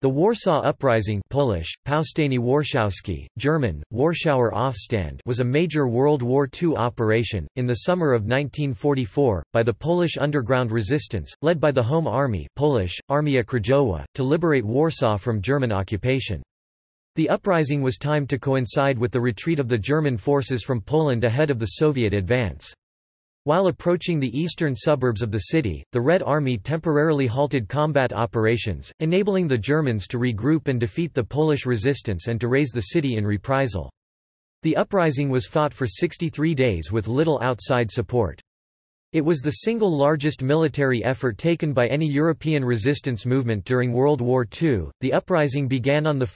The Warsaw Uprising (Polish: Powstanie Warszawskie, German: Warschauer Aufstand) was a major World War II operation in the summer of 1944 by the Polish underground resistance, led by the Home Army (Polish: Armia Krajowa), to liberate Warsaw from German occupation. The uprising was timed to coincide with the retreat of the German forces from Poland ahead of the Soviet advance. While approaching the eastern suburbs of the city, the Red Army temporarily halted combat operations, enabling the Germans to regroup and defeat the Polish resistance and to raise the city in reprisal. The uprising was fought for 63 days with little outside support. It was the single largest military effort taken by any European resistance movement during World War II. The uprising began on 1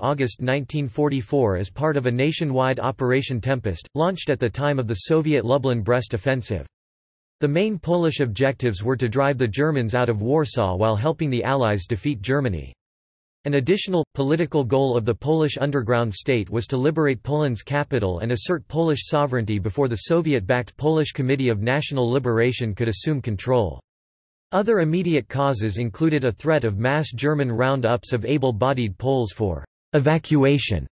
August 1944 as part of a nationwide Operation Tempest, launched at the time of the Soviet Lublin-Brest offensive. The main Polish objectives were to drive the Germans out of Warsaw while helping the Allies defeat Germany. An additional, political goal of the Polish underground state was to liberate Poland's capital and assert Polish sovereignty before the Soviet-backed Polish Committee of National Liberation could assume control. Other immediate causes included a threat of mass German roundups of able-bodied Poles for evacuation,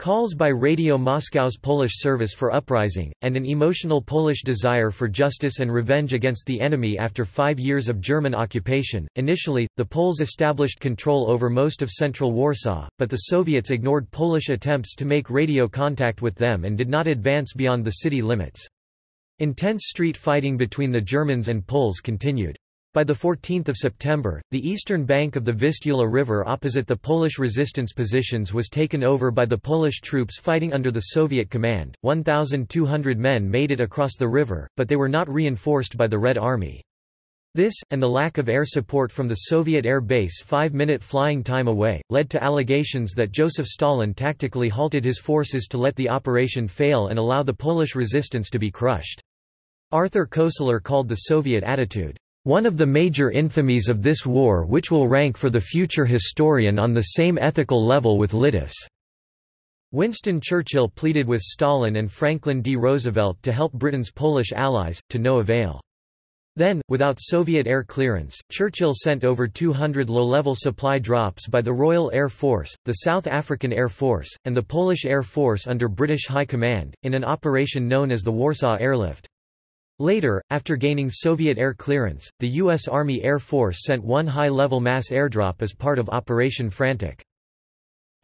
calls by Radio Moscow's Polish service for uprising, and an emotional Polish desire for justice and revenge against the enemy after 5 years of German occupation. Initially, the Poles established control over most of central Warsaw, but the Soviets ignored Polish attempts to make radio contact with them and did not advance beyond the city limits. Intense street fighting between the Germans and Poles continued. By 14 September, the eastern bank of the Vistula River opposite the Polish resistance positions was taken over by the Polish troops fighting under the Soviet command. 1,200 men made it across the river, but they were not reinforced by the Red Army. This, and the lack of air support from the Soviet air base 5-minute flying time away, led to allegations that Joseph Stalin tactically halted his forces to let the operation fail and allow the Polish resistance to be crushed. Arthur Koestler called the Soviet attitude one of the major infamies of this war, which will rank for the future historian on the same ethical level with Litis. Winston Churchill pleaded with Stalin and Franklin D. Roosevelt to help Britain's Polish allies, to no avail. Then, without Soviet air clearance, Churchill sent over 200 low-level supply drops by the Royal Air Force, the South African Air Force, and the Polish Air Force under British High Command, in an operation known as the Warsaw Airlift. Later, after gaining Soviet air clearance, the U.S. Army Air Force sent one high-level mass airdrop as part of Operation Frantic.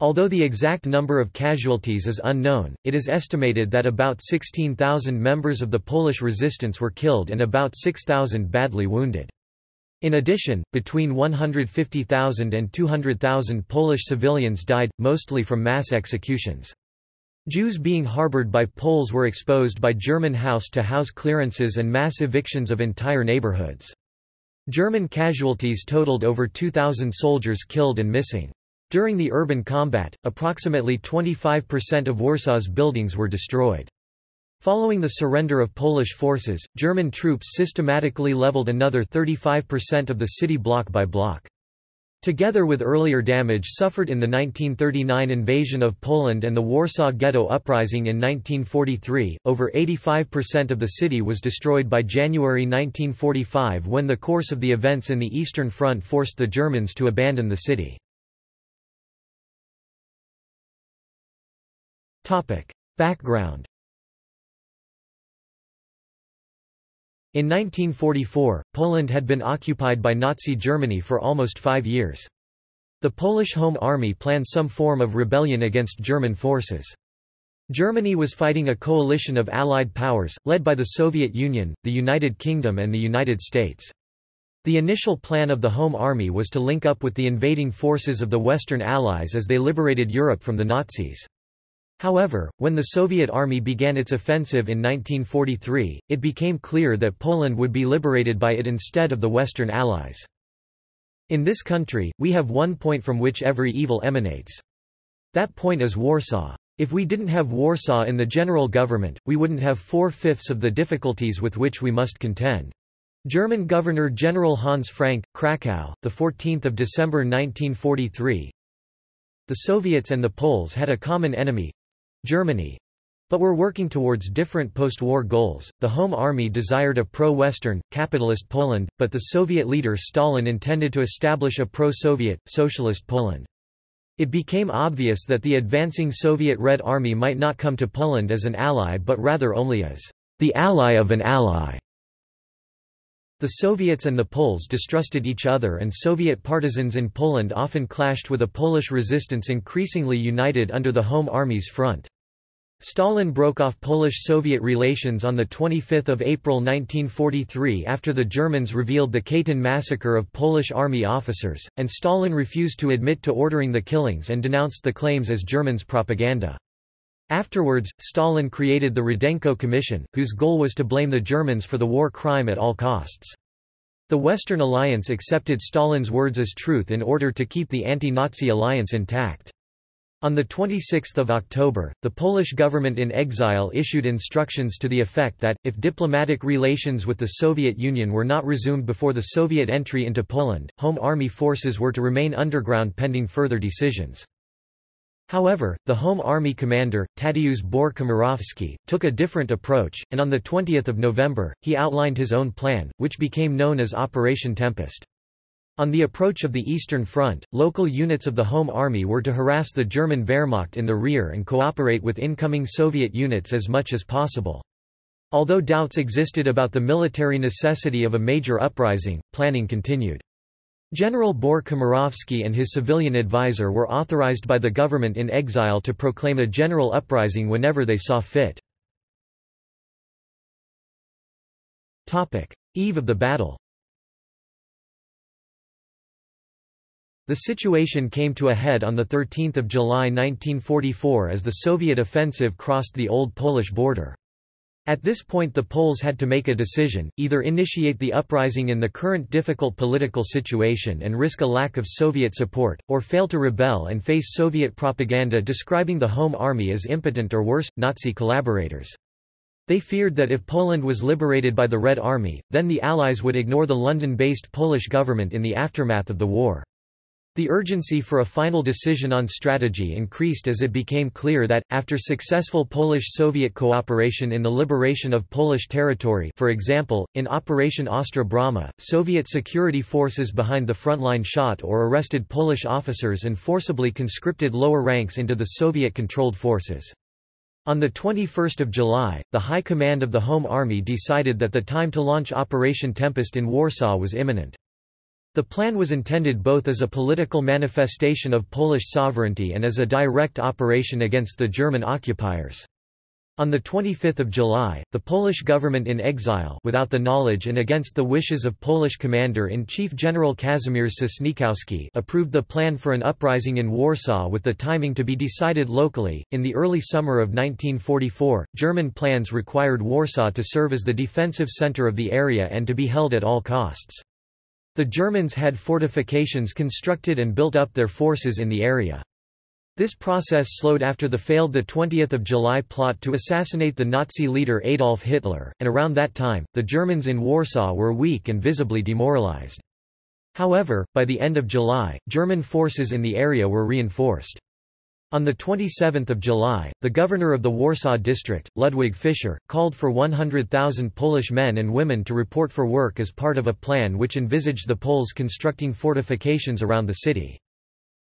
Although the exact number of casualties is unknown, it is estimated that about 16,000 members of the Polish resistance were killed and about 6,000 badly wounded. In addition, between 150,000 and 200,000 Polish civilians died, mostly from mass executions. Jews being harbored by Poles were exposed by German house-to-house clearances and mass evictions of entire neighborhoods. German casualties totaled over 2,000 soldiers killed and missing. During the urban combat, approximately 25% of Warsaw's buildings were destroyed. Following the surrender of Polish forces, German troops systematically leveled another 35% of the city block by block. Together with earlier damage suffered in the 1939 invasion of Poland and the Warsaw Ghetto uprising in 1943, over 85% of the city was destroyed by January 1945, when the course of the events in the Eastern Front forced the Germans to abandon the city. Background. In 1944, Poland had been occupied by Nazi Germany for almost 5 years. The Polish Home Army planned some form of rebellion against German forces. Germany was fighting a coalition of Allied powers, led by the Soviet Union, the United Kingdom and the United States. The initial plan of the Home Army was to link up with the invading forces of the Western Allies as they liberated Europe from the Nazis. However, when the Soviet army began its offensive in 1943, it became clear that Poland would be liberated by it instead of the Western Allies. In this country, we have one point from which every evil emanates. That point is Warsaw. If we didn't have Warsaw in the general government, we wouldn't have 4/5 of the difficulties with which we must contend. German Governor-General Hans Frank, Krakow, 14 December 1943. The Soviets and the Poles had a common enemy, Germany. but were working towards different post-war goals. The Home Army desired a pro-Western, capitalist Poland, but the Soviet leader Stalin intended to establish a pro-Soviet, socialist Poland. It became obvious that the advancing Soviet Red Army might not come to Poland as an ally but rather only as the ally of an ally. The Soviets and the Poles distrusted each other, and Soviet partisans in Poland often clashed with a Polish resistance increasingly united under the Home Army's front. Stalin broke off Polish-Soviet relations on 25 April 1943 after the Germans revealed the Katyn massacre of Polish army officers, and Stalin refused to admit to ordering the killings and denounced the claims as Germans' propaganda. Afterwards, Stalin created the Burdenko Commission, whose goal was to blame the Germans for the war crime at all costs. The Western Alliance accepted Stalin's words as truth in order to keep the anti-Nazi alliance intact. On 26 October, the Polish government in exile issued instructions to the effect that, if diplomatic relations with the Soviet Union were not resumed before the Soviet entry into Poland, Home Army forces were to remain underground pending further decisions. However, the Home Army commander, Tadeusz Bor-Komorowski, took a different approach, and on 20 November, he outlined his own plan, which became known as Operation Tempest. On the approach of the Eastern Front, local units of the Home Army were to harass the German Wehrmacht in the rear and cooperate with incoming Soviet units as much as possible. Although doubts existed about the military necessity of a major uprising, planning continued. General Bor-Komorowski and his civilian advisor were authorized by the government in exile to proclaim a general uprising whenever they saw fit. Eve of the battle. The situation came to a head on 13 July 1944 as the Soviet offensive crossed the old Polish border. At this point the Poles had to make a decision, either initiate the uprising in the current difficult political situation and risk a lack of Soviet support, or fail to rebel and face Soviet propaganda describing the Home Army as impotent or worse, Nazi collaborators. They feared that if Poland was liberated by the Red Army, then the Allies would ignore the London-based Polish government in the aftermath of the war. The urgency for a final decision on strategy increased as it became clear that, after successful Polish-Soviet cooperation in the liberation of Polish territory, for example, in Operation Ostra Brama, Soviet security forces behind the frontline shot or arrested Polish officers and forcibly conscripted lower ranks into the Soviet-controlled forces. On 21 July, the High Command of the Home Army decided that the time to launch Operation Tempest in Warsaw was imminent. The plan was intended both as a political manifestation of Polish sovereignty and as a direct operation against the German occupiers. On 25 July, the Polish government in exile, without the knowledge and against the wishes of Polish Commander-in-Chief General Kazimierz Sosnkowski, approved the plan for an uprising in Warsaw, with the timing to be decided locally. In the early summer of 1944, German plans required Warsaw to serve as the defensive center of the area and to be held at all costs. The Germans had fortifications constructed and built up their forces in the area. This process slowed after the failed 20 July plot to assassinate the Nazi leader Adolf Hitler, and around that time, the Germans in Warsaw were weak and visibly demoralized. However, by the end of July, German forces in the area were reinforced. On 27 July, the governor of the Warsaw district, Ludwig Fischer, called for 100,000 Polish men and women to report for work as part of a plan which envisaged the Poles constructing fortifications around the city.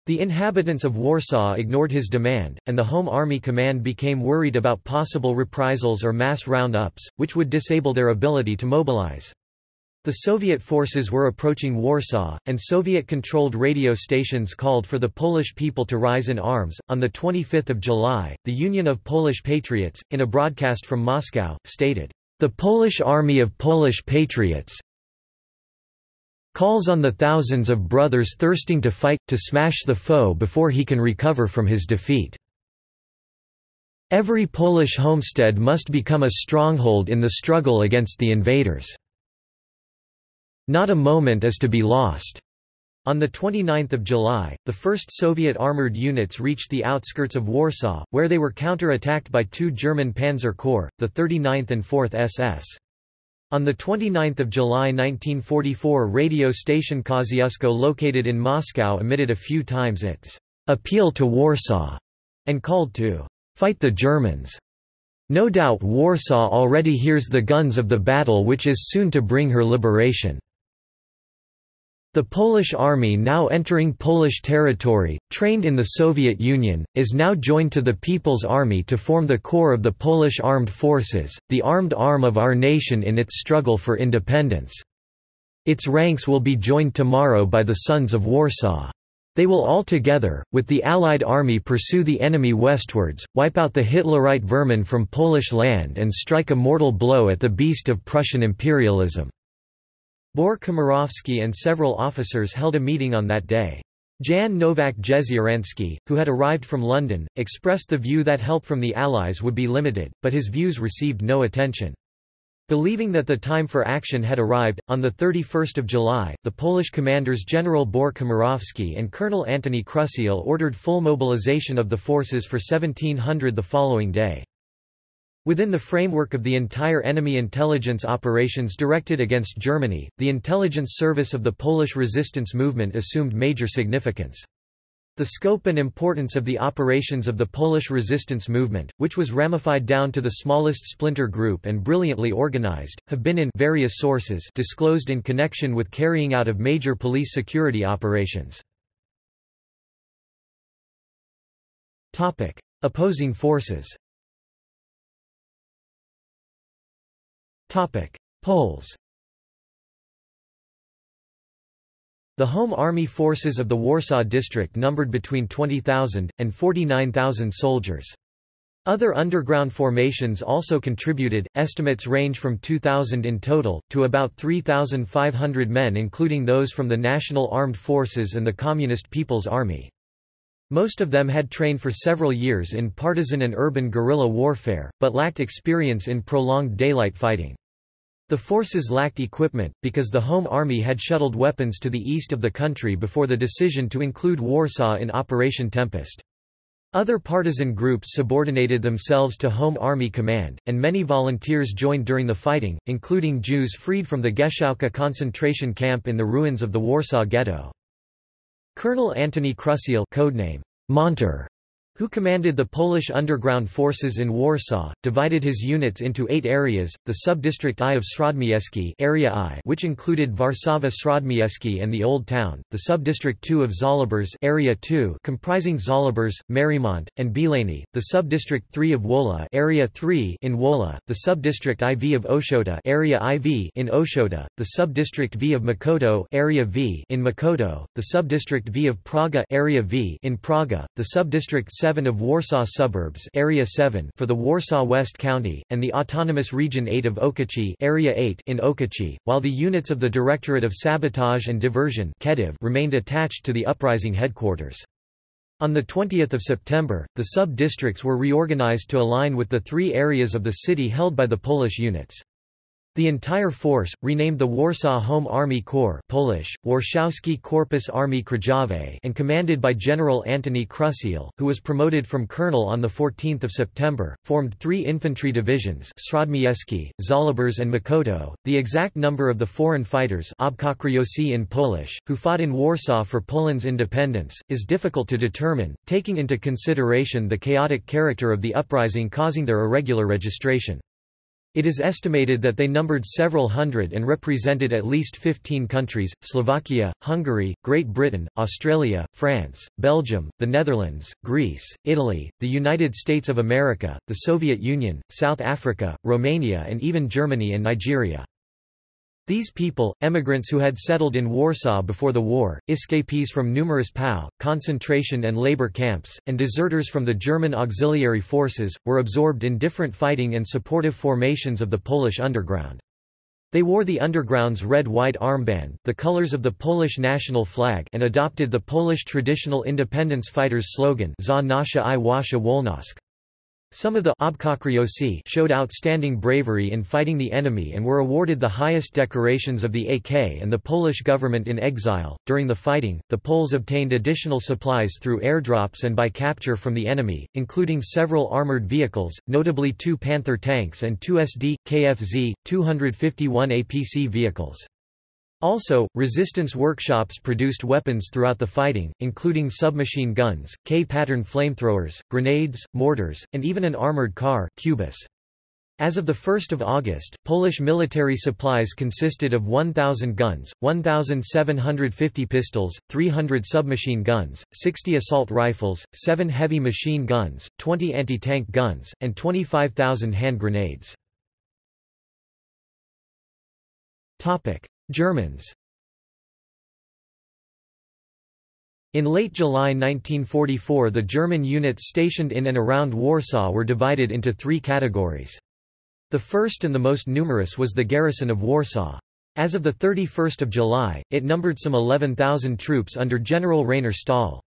The inhabitants of Warsaw ignored his demand, and the Home Army command became worried about possible reprisals or mass roundups, which would disable their ability to mobilize. The Soviet forces were approaching Warsaw, and Soviet-controlled radio stations called for the Polish people to rise in arms. On 25 July, the Union of Polish Patriots, in a broadcast from Moscow, stated, "The Polish Army of Polish Patriots calls on the thousands of brothers thirsting to fight, to smash the foe before he can recover from his defeat. Every Polish homestead must become a stronghold in the struggle against the invaders. Not a moment is to be lost." On 29 July, the first Soviet armoured units reached the outskirts of Warsaw, where they were counter-attacked by two German panzer corps, the 39th and 4th SS. On 29 July 1944, radio station Kosciuszko, located in Moscow, emitted a few times its appeal to Warsaw and called to fight the Germans. No doubt Warsaw already hears the guns of the battle which is soon to bring her liberation. The Polish army, now entering Polish territory, trained in the Soviet Union, is now joined to the People's Army to form the core of the Polish Armed Forces, the armed arm of our nation in its struggle for independence. Its ranks will be joined tomorrow by the Sons of Warsaw. They will all together, with the Allied army, pursue the enemy westwards, wipe out the Hitlerite vermin from Polish land and strike a mortal blow at the beast of Prussian imperialism." Bor-Komorowski and several officers held a meeting on that day. Jan Nowak-Jeziorański, who had arrived from London, expressed the view that help from the Allies would be limited, but his views received no attention. Believing that the time for action had arrived, on 31 July, the Polish commanders General Bor-Komorowski and Colonel Antoni Chruściel ordered full mobilization of the forces for 1700 the following day. Within the framework of the entire enemy intelligence operations directed against Germany, the intelligence service of the Polish resistance movement assumed major significance. The scope and importance of the operations of the Polish resistance movement, which was ramified down to the smallest splinter group and brilliantly organized, have been in various sources disclosed in connection with carrying out of major police security operations. Topic: Opposing forces. Topic: Poles. The Home Army forces of the Warsaw district numbered between 20,000 and 49,000 soldiers. Other underground formations also contributed. Estimates range from 2,000 in total to about 3,500 men, including those from the National Armed Forces and the Communist People's Army. Most of them had trained for several years in partisan and urban guerrilla warfare, but lacked experience in prolonged daylight fighting. The forces lacked equipment, because the Home Army had shuttled weapons to the east of the country before the decision to include Warsaw in Operation Tempest. Other partisan groups subordinated themselves to Home Army command, and many volunteers joined during the fighting, including Jews freed from the Gęsiówka concentration camp in the ruins of the Warsaw Ghetto. Colonel Antoni Chruściel, codename Monter, who commanded the Polish underground forces in Warsaw, divided his units into 8 areas, the subdistrict I of Śródmieski area I, which included Warszawa Śródmieski and the Old Town, the subdistrict II of Zolibórz area II, comprising Zolibórz, Marymount, and Bielany, the subdistrict III of Wola area III in Wola, the subdistrict IV of Oshota area IV in Oshota, the subdistrict V of Makoto area V in Makoto, the subdistrict V of Praga area V in Praga, the subdistrict 7 of Warsaw Suburbs Area 7 for the Warsaw West County, and the Autonomous Region 8 of Okoci Area 8 in Okoci, while the units of the Directorate of Sabotage and Diversion Kedyv remained attached to the uprising headquarters. On 20 September, the sub-districts were reorganized to align with the 3 areas of the city held by the Polish units. The entire force, renamed the Warsaw Home Army Corps (Polish: Warszawski Korpus Armii Krajowej) and commanded by General Antoni Chruściel, who was promoted from colonel on 14 September, formed 3 infantry divisions Śródmieski, Zolibórz and Makoto. The exact number of the foreign fighters obcokrajowcy in Polish, who fought in Warsaw for Poland's independence, is difficult to determine, taking into consideration the chaotic character of the uprising causing their irregular registration. It is estimated that they numbered several hundred and represented at least 15 countries: Slovakia, Hungary, Great Britain, Australia, France, Belgium, the Netherlands, Greece, Italy, the United States of America, the Soviet Union, South Africa, Romania and even Germany and Nigeria. These people, emigrants who had settled in Warsaw before the war, escapees from numerous POW, concentration and labor camps, and deserters from the German auxiliary forces, were absorbed in different fighting and supportive formations of the Polish underground. They wore the underground's red-white armband, the colors of the Polish national flag, and adopted the Polish traditional independence fighters' slogan "Za nasza I wasza wolność." Some of the obcokrajowcy showed outstanding bravery in fighting the enemy and were awarded the highest decorations of the AK and the Polish government in exile. During the fighting, the Poles obtained additional supplies through airdrops and by capture from the enemy, including several armored vehicles, notably 2 Panther tanks and 2 SD/KFZ 251 APC vehicles. Also, resistance workshops produced weapons throughout the fighting, including submachine guns, K-pattern flamethrowers, grenades, mortars, and even an armored car, Cubus. As of 1 August, Polish military supplies consisted of 1,000 guns, 1,750 pistols, 300 submachine guns, 60 assault rifles, 7 heavy machine guns, 20 anti-tank guns, and 25,000 hand grenades. Germans. In late July 1944, the German units stationed in and around Warsaw were divided into three categories. The first and the most numerous was the garrison of Warsaw. As of 31 July, it numbered some 11,000 troops under General Rainer Stahl.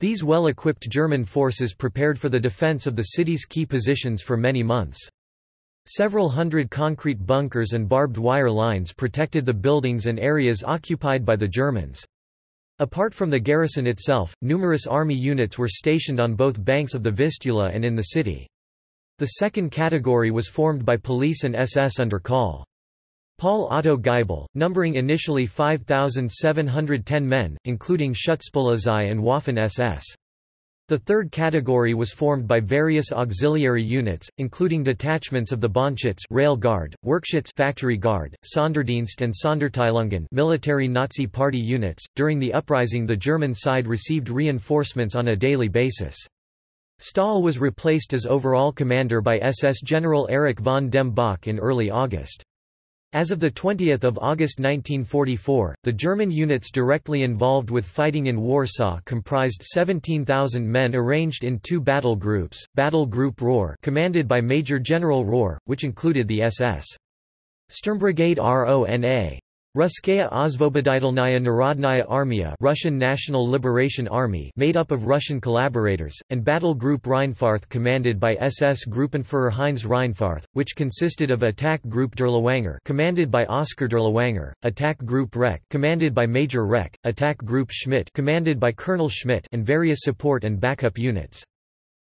These well-equipped German forces prepared for the defense of the city's key positions for many months. Several hundred concrete bunkers and barbed wire lines protected the buildings and areas occupied by the Germans. Apart from the garrison itself, numerous army units were stationed on both banks of the Vistula and in the city. The second category was formed by police and SS under Col. Paul Otto Geibel, numbering initially 5,710 men, including Schutzpolizei and Waffen-SS. The third category was formed by various auxiliary units, including detachments of the Bonschütz Rail Guard, Werkschütz Factory Guard, Sonderdienst and Sonderteilungen military Nazi Party units. During the uprising, the German side received reinforcements on a daily basis. Stahl was replaced as overall commander by SS General Erich von dem Bach in early August. As of 20 August 1944, the German units directly involved with fighting in Warsaw comprised 17,000 men arranged in two battle groups, Battle Group Rohr commanded by Major General Rohr, which included the SS. Sturmbrigade Rona. Ruskaya Osvoboditelnaya Narodnaya Armiya Russian National Liberation Army made up of Russian collaborators, and Battle Group Rheinfarth commanded by SS Gruppenführer Heinz Rheinfarth, which consisted of Attack Group Dirlewanger commanded by Oskar Dirlewanger, Attack Group Reck commanded by Major Reck, Attack Group Schmidt commanded by Colonel Schmidt and various support and backup units.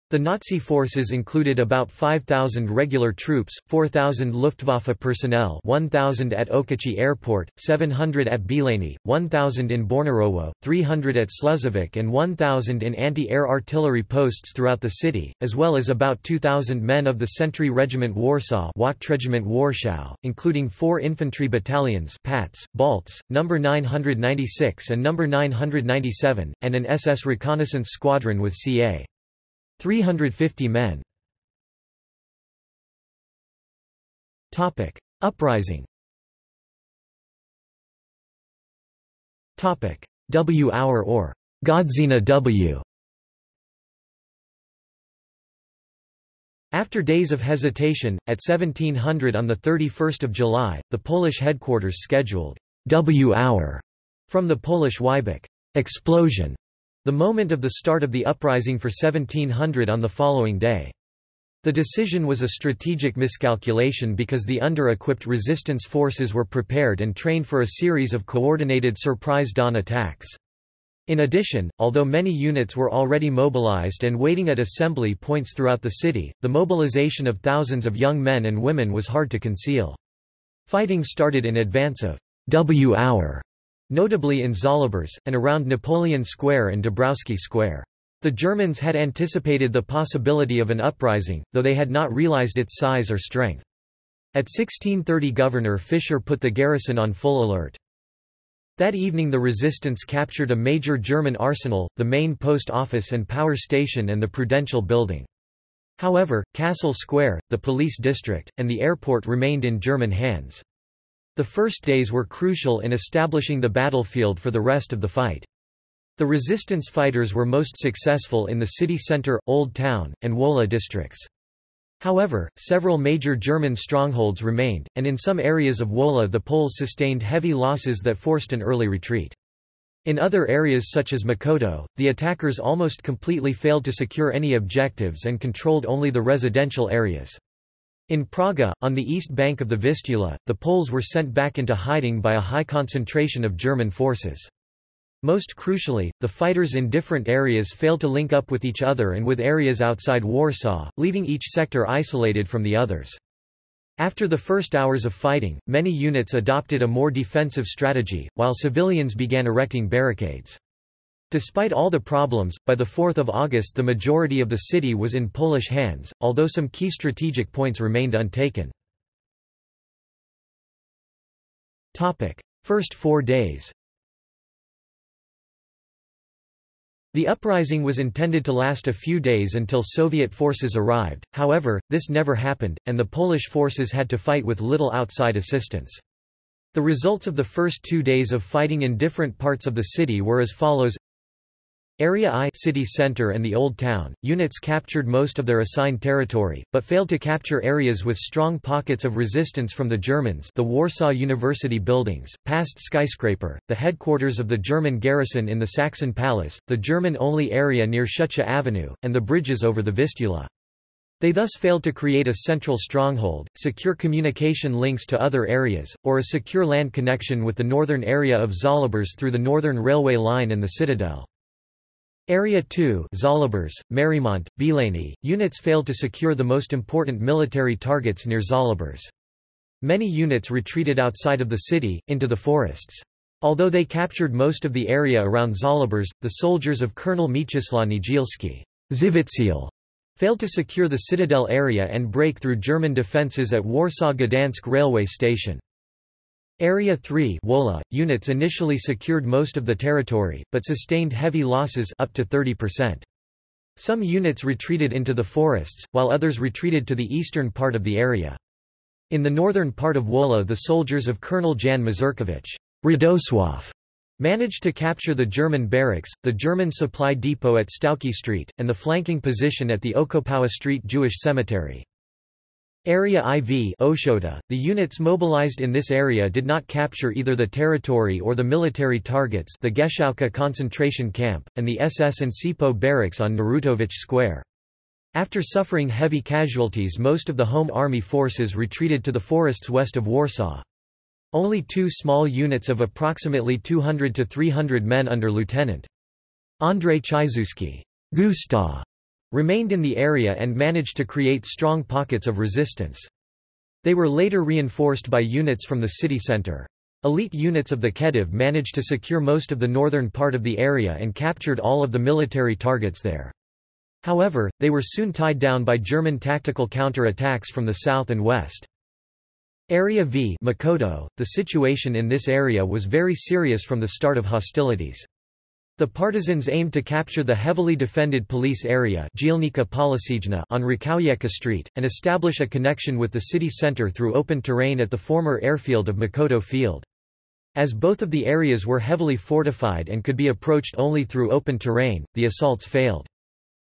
The Nazi forces included about 5,000 regular troops, 4,000 Luftwaffe personnel 1,000 at Okachi Airport, 700 at Bielany, 1,000 in Bornorowo, 300 at Ślezowiec and 1,000 in anti-air artillery posts throughout the city, as well as about 2,000 men of the Sentry Regiment Warsaw Wachtregiment Warschau, including 4 infantry battalions Pats, Balts, No. 996 and No. 997, and an SS reconnaissance squadron with ca. 350 men. Topic: Uprising. Topic: W Hour or Godzina W. After days of hesitation, at 1700 on the 31st of July, the Polish headquarters scheduled W Hour from the Polish Wybeck explosion. The moment of the start of the uprising for 1700 on the following day. The decision was a strategic miscalculation because the under-equipped resistance forces were prepared and trained for a series of coordinated surprise dawn attacks. In addition, although many units were already mobilized and waiting at assembly points throughout the city, the mobilization of thousands of young men and women was hard to conceal. Fighting started in advance of W Hour, notably in Zolibars, and around Napoleon Square and Dąbrowski Square. The Germans had anticipated the possibility of an uprising, though they had not realized its size or strength. At 1630 Governor Fischer put the garrison on full alert. That evening the resistance captured a major German arsenal, the main post office and power station and the Prudential Building. However, Castle Square, the police district, and the airport remained in German hands. The first days were crucial in establishing the battlefield for the rest of the fight. The resistance fighters were most successful in the city center, Old Town, and Wola districts. However, several major German strongholds remained, and in some areas of Wola the Poles sustained heavy losses that forced an early retreat. In other areas such as Makoto, the attackers almost completely failed to secure any objectives and controlled only the residential areas. In Praga, on the east bank of the Vistula, the Poles were sent back into hiding by a high concentration of German forces. Most crucially, the fighters in different areas failed to link up with each other and with areas outside Warsaw, leaving each sector isolated from the others. After the first hours of fighting, many units adopted a more defensive strategy, while civilians began erecting barricades. Despite all the problems, by 4 August the majority of the city was in Polish hands, although some key strategic points remained untaken. First 4 days. The uprising was intended to last a few days until Soviet forces arrived, however, this never happened, and the Polish forces had to fight with little outside assistance. The results of the first 2 days of fighting in different parts of the city were as follows. Area I, city center and the Old Town, units captured most of their assigned territory, but failed to capture areas with strong pockets of resistance from the Germans, the Warsaw University buildings, past skyscraper, the headquarters of the German garrison in the Saxon Palace, the German-only area near Szucha Avenue, and the bridges over the Vistula. They thus failed to create a central stronghold, secure communication links to other areas, or a secure land connection with the northern area of Zolibars through the northern railway line and the citadel. Area 2, Zolibars, Marymont, Bielany, units failed to secure the most important military targets near Zolibars. Many units retreated outside of the city, into the forests. Although they captured most of the area around Zolibars, the soldiers of Colonel Mieczysław Niedzielski failed to secure the citadel area and break through German defenses at Warsaw-Gdansk railway station. Area 3, Wola, units initially secured most of the territory, but sustained heavy losses up to 30%. Some units retreated into the forests, while others retreated to the eastern part of the area. In the northern part of Wola the soldiers of Colonel Jan Mazurkiewicz Radosław managed to capture the German barracks, the German supply depot at Stałki Street, and the flanking position at the Okopowa Street Jewish Cemetery. Area IV, Oshota, the units mobilized in this area did not capture either the territory or the military targets, the Gęsiówka concentration camp, and the SS and SIPO barracks on Narutowicz Square. After suffering heavy casualties most of the Home Army forces retreated to the forests west of Warsaw. Only 2 small units of approximately 200 to 300 men under Lieutenant Andrzej Chajzuski Gusta remained in the area and managed to create strong pockets of resistance. They were later reinforced by units from the city center. Elite units of the Khedive managed to secure most of the northern part of the area and captured all of the military targets there. However, they were soon tied down by German tactical counter-attacks from the south and west. Area V, Makoto, the situation in this area was very serious from the start of hostilities. The partisans aimed to capture the heavily defended police area on Rakowieca Street, and establish a connection with the city center through open terrain at the former airfield of Makoto Field. As both of the areas were heavily fortified and could be approached only through open terrain, the assaults failed.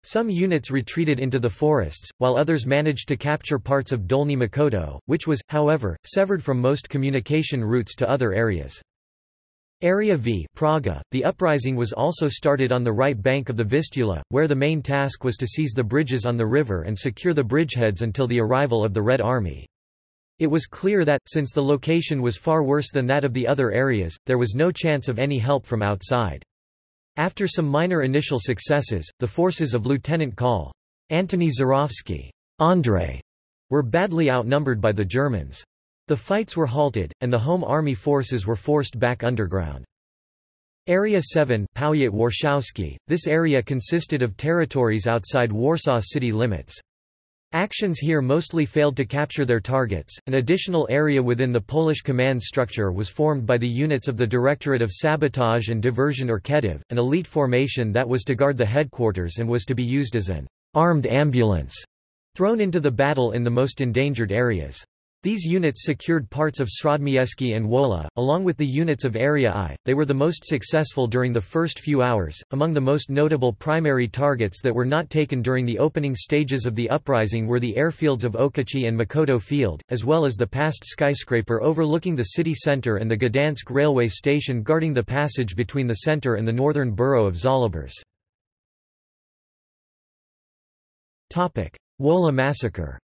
Some units retreated into the forests, while others managed to capture parts of Dolny Makoto, which was, however, severed from most communication routes to other areas. Area V, Praga, the uprising was also started on the right bank of the Vistula, where the main task was to seize the bridges on the river and secure the bridgeheads until the arrival of the Red Army. It was clear that, since the location was far worse than that of the other areas, there was no chance of any help from outside. After some minor initial successes, the forces of Lieutenant Col. Antoni Zarowski Andrzej were badly outnumbered by the Germans. The fights were halted, and the Home Army forces were forced back underground. Area 7, Powiat Warszawski, this area consisted of territories outside Warsaw city limits. Actions here mostly failed to capture their targets. An additional area within the Polish command structure was formed by the units of the Directorate of Sabotage and Diversion or Khedive, an elite formation that was to guard the headquarters and was to be used as an armed ambulance thrown into the battle in the most endangered areas. These units secured parts of Srodmieski and Wola, along with the units of Area I. They were the most successful during the first few hours. Among the most notable primary targets that were not taken during the opening stages of the uprising were the airfields of Okachi and Makoto Field, as well as the past skyscraper overlooking the city center and the Gdansk railway station guarding the passage between the center and the northern borough of Zolibars. Topic: Wola massacre.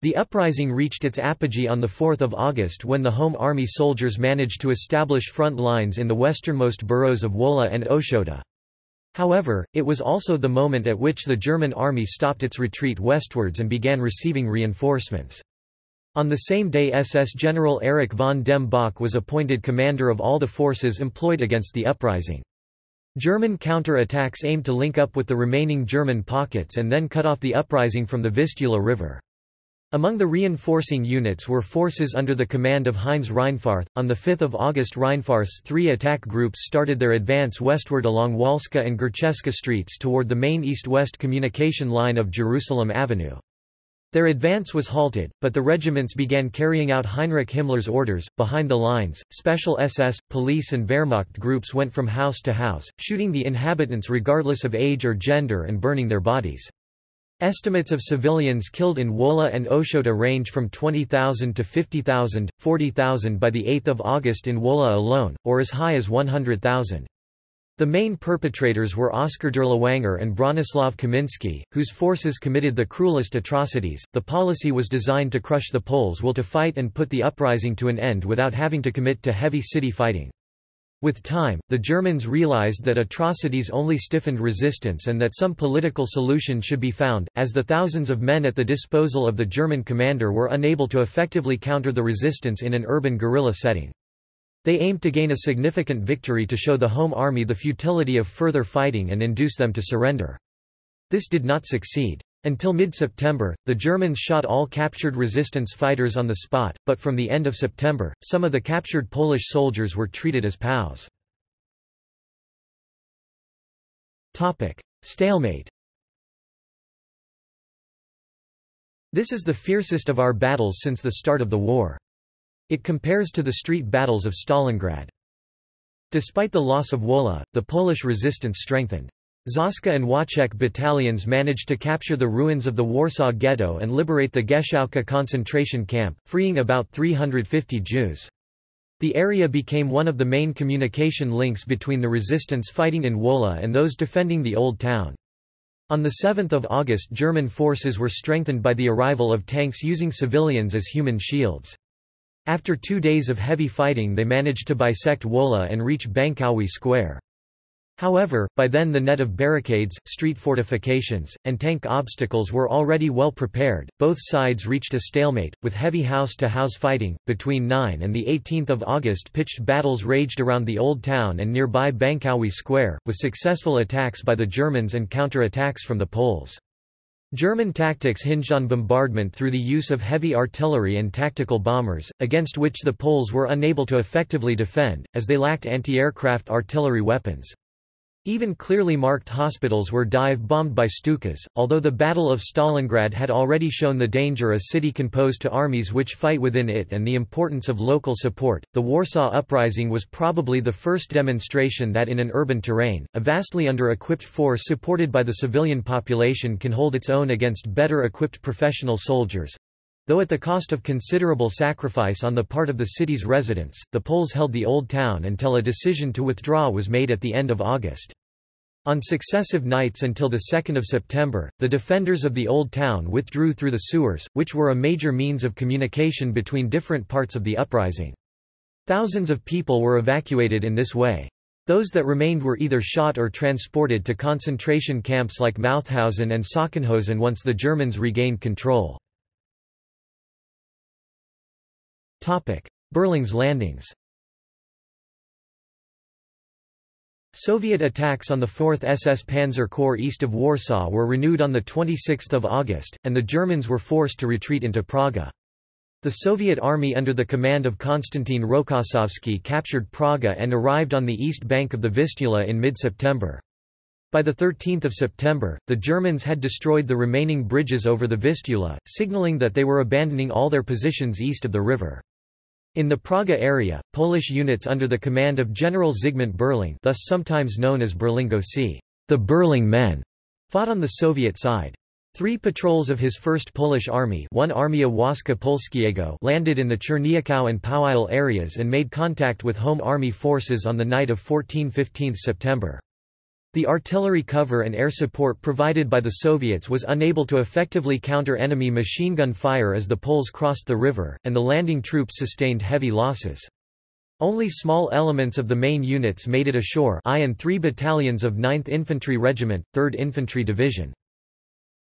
The uprising reached its apogee on 4 August when the Home Army soldiers managed to establish front lines in the westernmost boroughs of Wola and Oshota. However, it was also the moment at which the German army stopped its retreat westwards and began receiving reinforcements. On the same day SS General Erich von dem Bach was appointed commander of all the forces employed against the uprising. German counter-attacks aimed to link up with the remaining German pockets and then cut off the uprising from the Vistula River. Among the reinforcing units were forces under the command of Heinz Reinfarth. On 5 August Reinfarth's three attack groups started their advance westward along Walska and Gercheska streets toward the main east-west communication line of Jerusalem Avenue. Their advance was halted, but the regiments began carrying out Heinrich Himmler's orders. Behind the lines, special SS, police and Wehrmacht groups went from house to house, shooting the inhabitants regardless of age or gender and burning their bodies. Estimates of civilians killed in Wola and Oshota range from 20,000 to 50,000, 40,000 by 8 August in Wola alone, or as high as 100,000. The main perpetrators were Oskar Dirlewanger and Bronislaw Kaminski, whose forces committed the cruelest atrocities. The policy was designed to crush the Poles' will to fight and put the uprising to an end without having to commit to heavy city fighting. With time, the Germans realized that atrocities only stiffened resistance and that some political solution should be found, as the thousands of men at the disposal of the German commander were unable to effectively counter the resistance in an urban guerrilla setting. They aimed to gain a significant victory to show the Home Army the futility of further fighting and induce them to surrender. This did not succeed. Until mid-September, the Germans shot all captured resistance fighters on the spot, but from the end of September, some of the captured Polish soldiers were treated as POWs. Stalemate. This is the fiercest of our battles since the start of the war. It compares to the street battles of Stalingrad. Despite the loss of Wola, the Polish resistance strengthened. Zoska and Wachek battalions managed to capture the ruins of the Warsaw Ghetto and liberate the Gęsiówka concentration camp, freeing about 350 Jews. The area became one of the main communication links between the resistance fighting in Wola and those defending the Old Town. On 7 August, German forces were strengthened by the arrival of tanks using civilians as human shields. After 2 days of heavy fighting, they managed to bisect Wola and reach Bankowy Square. However, by then the net of barricades, street fortifications, and tank obstacles were already well prepared. Both sides reached a stalemate, with heavy house-to-house fighting. Between 9 and 18 August, pitched battles raged around the Old Town and nearby Bankowy Square, with successful attacks by the Germans and counterattacks from the Poles. German tactics hinged on bombardment through the use of heavy artillery and tactical bombers, against which the Poles were unable to effectively defend, as they lacked anti-aircraft artillery weapons. Even clearly marked hospitals were dive-bombed by Stukas, although the Battle of Stalingrad had already shown the danger a city can pose to armies which fight within it and the importance of local support. The Warsaw Uprising was probably the first demonstration that in an urban terrain, a vastly under-equipped force supported by the civilian population can hold its own against better-equipped professional soldiers. Though at the cost of considerable sacrifice on the part of the city's residents, the Poles held the Old Town until a decision to withdraw was made at the end of August. On successive nights until 2 September, the defenders of the Old Town withdrew through the sewers, which were a major means of communication between different parts of the uprising. Thousands of people were evacuated in this way. Those that remained were either shot or transported to concentration camps like Mauthausen and Sachsenhausen once the Germans regained control. Berling's landings. Soviet attacks on the 4th SS Panzer Corps east of Warsaw were renewed on 26 August, and the Germans were forced to retreat into Praga. The Soviet army under the command of Konstantin Rokossovsky captured Praga and arrived on the east bank of the Vistula in mid-September. By 13 September, the Germans had destroyed the remaining bridges over the Vistula, signaling that they were abandoning all their positions east of the river. In the Praga area, Polish units under the command of General Zygmunt Berling, thus sometimes known as Berlingosi, the Berling men, fought on the Soviet side. Three patrols of his 1st Polish Army, 1 Armia Wojska Polskiego, landed in the Chernihiv and Powyle areas and made contact with Home Army forces on the night of 14–15 September. The artillery cover and air support provided by the Soviets was unable to effectively counter enemy machine gun fire as the Poles crossed the river, and the landing troops sustained heavy losses. Only small elements of the main units made it ashore, I and 3 battalions of 9th Infantry Regiment, 3rd Infantry Division.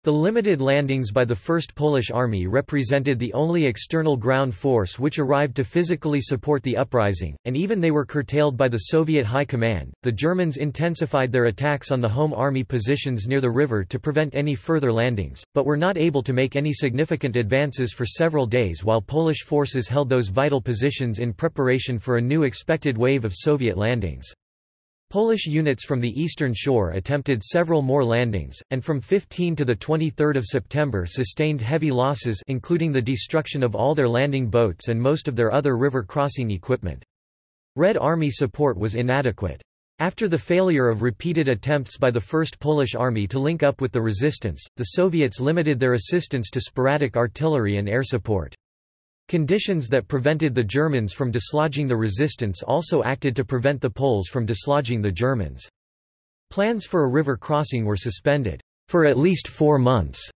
The limited landings by the First Polish Army represented the only external ground force which arrived to physically support the uprising, and even they were curtailed by the Soviet High Command. The Germans intensified their attacks on the Home Army positions near the river to prevent any further landings, but were not able to make any significant advances for several days while Polish forces held those vital positions in preparation for a new expected wave of Soviet landings. Polish units from the eastern shore attempted several more landings, and from 15 to 23 September sustained heavy losses including the destruction of all their landing boats and most of their other river crossing equipment. Red Army support was inadequate. After the failure of repeated attempts by the First Polish Army to link up with the resistance, the Soviets limited their assistance to sporadic artillery and air support. Conditions that prevented the Germans from dislodging the resistance also acted to prevent the Poles from dislodging the Germans. Plans for a river crossing were suspended for at least 4 months,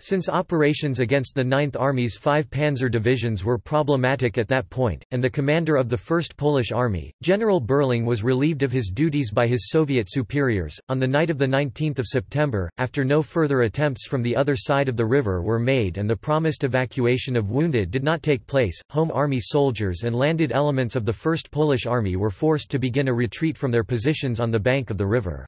since operations against the 9th Army's 5 panzer divisions were problematic at that point, and the commander of the 1st Polish Army, General Berling, was relieved of his duties by his Soviet superiors. On the night of 19 September, after no further attempts from the other side of the river were made and the promised evacuation of wounded did not take place, Home Army soldiers and landed elements of the 1st Polish Army were forced to begin a retreat from their positions on the bank of the river.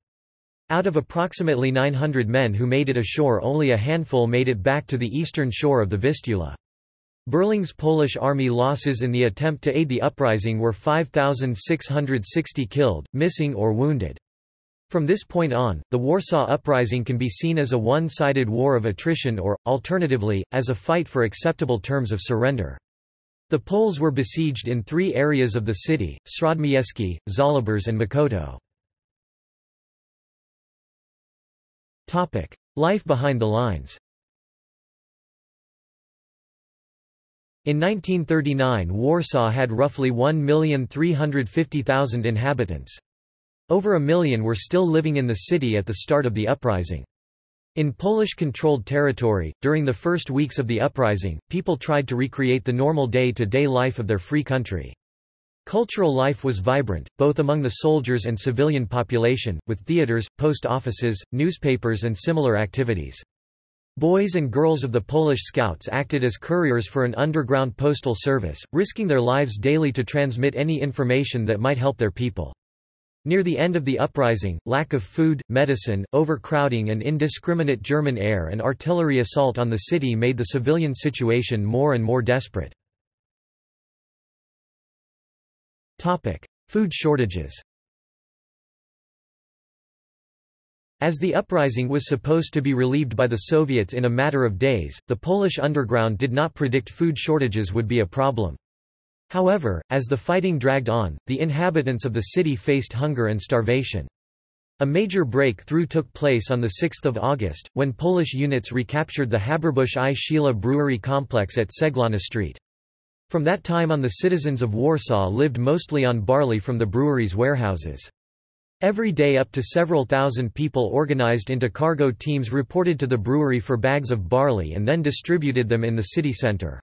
Out of approximately 900 men who made it ashore, only a handful made it back to the eastern shore of the Vistula. Berling's Polish Army losses in the attempt to aid the uprising were 5,660 killed, missing or wounded. From this point on, the Warsaw Uprising can be seen as a one-sided war of attrition or, alternatively, as a fight for acceptable terms of surrender. The Poles were besieged in 3 areas of the city, Srodmieski, Zolibórz and Makoto. Topic: Life behind the lines. In 1939, Warsaw had roughly 1,350,000 inhabitants. Over 1 million were still living in the city at the start of the uprising. In Polish-controlled territory, during the first weeks of the uprising, people tried to recreate the normal day-to-day life of their free country. Cultural life was vibrant, both among the soldiers and civilian population, with theaters, post offices, newspapers and similar activities. Boys and girls of the Polish Scouts acted as couriers for an underground postal service, risking their lives daily to transmit any information that might help their people. Near the end of the uprising, lack of food, medicine, overcrowding and indiscriminate German air and artillery assault on the city made the civilian situation more and more desperate. Food shortages. As the uprising was supposed to be relieved by the Soviets in a matter of days, the Polish underground did not predict food shortages would be a problem. However, as the fighting dragged on, the inhabitants of the city faced hunger and starvation. A major breakthrough took place on 6 August, when Polish units recaptured the Haberbusch I Sheila brewery complex at Ceglana Street. From that time on, the citizens of Warsaw lived mostly on barley from the brewery's warehouses. Every day up to several thousand people organized into cargo teams reported to the brewery for bags of barley and then distributed them in the city center.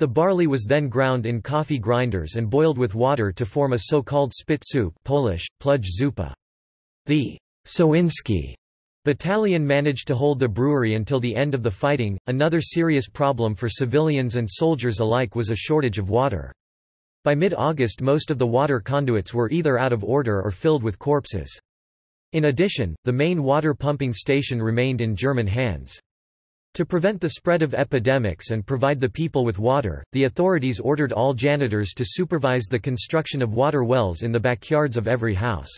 The barley was then ground in coffee grinders and boiled with water to form a so-called spit soup, Polish, pludge zupa. The Soinski battalion managed to hold the brewery until the end of the fighting. Another serious problem for civilians and soldiers alike was a shortage of water. By mid-August, most of the water conduits were either out of order or filled with corpses. In addition, the main water pumping station remained in German hands. To prevent the spread of epidemics and provide the people with water, the authorities ordered all janitors to supervise the construction of water wells in the backyards of every house.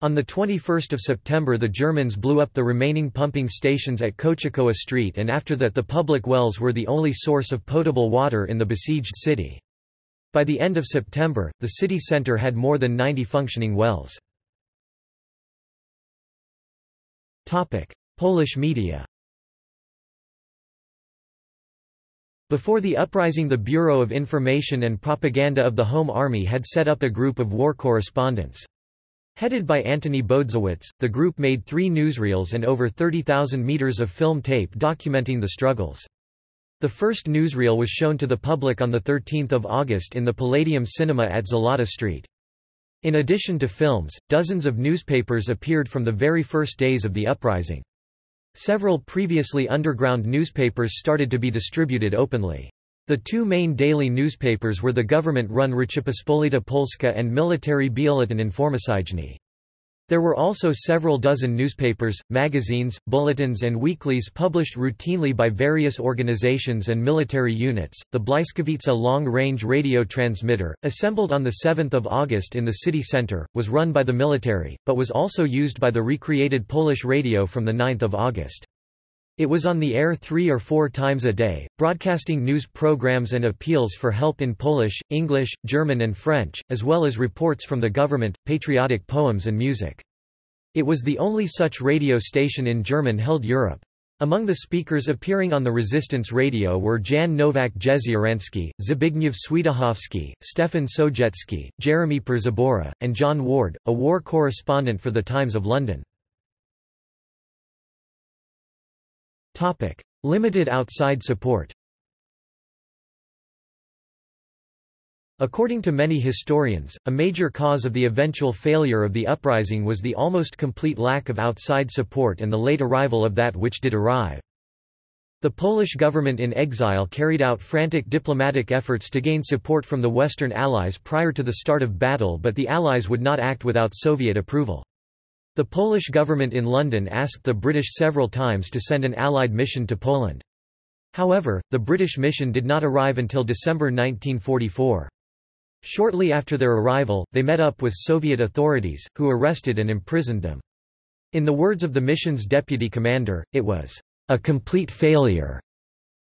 On 21 September, the Germans blew up the remaining pumping stations at Kochikowa Street, and after that the public wells were the only source of potable water in the besieged city. By the end of September, the city center had more than 90 functioning wells. Polish media. Before the uprising, the Bureau of Information and Propaganda of the Home Army had set up a group of war correspondents. Headed by Antoni Bodzowicz, the group made 3 newsreels and over 30,000 meters of film tape documenting the struggles. The first newsreel was shown to the public on 13 August in the Palladium Cinema at Zalata Street. In addition to films, dozens of newspapers appeared from the very first days of the uprising. Several previously underground newspapers started to be distributed openly. The two main daily newspapers were the government-run Rzeczpospolita Polska and military Bulletin Informacyjny. There were also several dozen newspapers, magazines, bulletins, and weeklies published routinely by various organizations and military units. The Błyskawica long-range radio transmitter, assembled on 7 August in the city center, was run by the military, but was also used by the recreated Polish radio from 9 August. It was on the air 3 or 4 times a day, broadcasting news programs and appeals for help in Polish, English, German and French, as well as reports from the government, patriotic poems and music. It was the only such radio station in German-held Europe. Among the speakers appearing on the resistance radio were Jan Nowak-Jeziorański, Zbigniew Swiatochowski, Stefan Sojecki, Jeremy Perzybora, and John Ward, a war correspondent for The Times of London. Limited outside support. According to many historians, a major cause of the eventual failure of the uprising was the almost complete lack of outside support and the late arrival of that which did arrive. The Polish government in exile carried out frantic diplomatic efforts to gain support from the Western Allies prior to the start of battle, but the Allies would not act without Soviet approval. The Polish government in London asked the British several times to send an Allied mission to Poland. However, the British mission did not arrive until December 1944. Shortly after their arrival, they met up with Soviet authorities, who arrested and imprisoned them. In the words of the mission's deputy commander, it was a complete failure.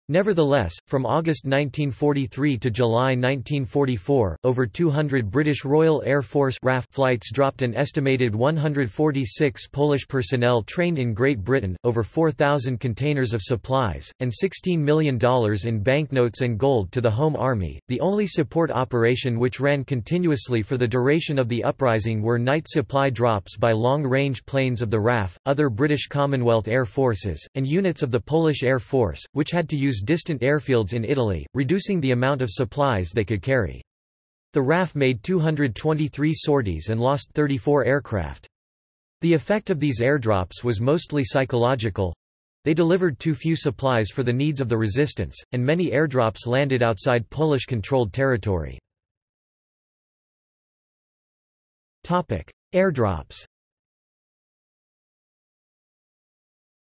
Nevertheless, from August 1943 to July 1944, over 200 British Royal Air Force RAF flights dropped an estimated 146 Polish personnel trained in Great Britain, over 4,000 containers of supplies, and $16 million in banknotes and gold to the Home Army. The only support operation which ran continuously for the duration of the uprising were night supply drops by long-range planes of the RAF, other British Commonwealth Air Forces, and units of the Polish Air Force, which had to use distant airfields in Italy, reducing the amount of supplies they could carry. The RAF made 223 sorties and lost 34 aircraft. The effect of these airdrops was mostly psychological. They delivered too few supplies for the needs of the resistance, and many airdrops landed outside Polish-controlled territory. Airdrops.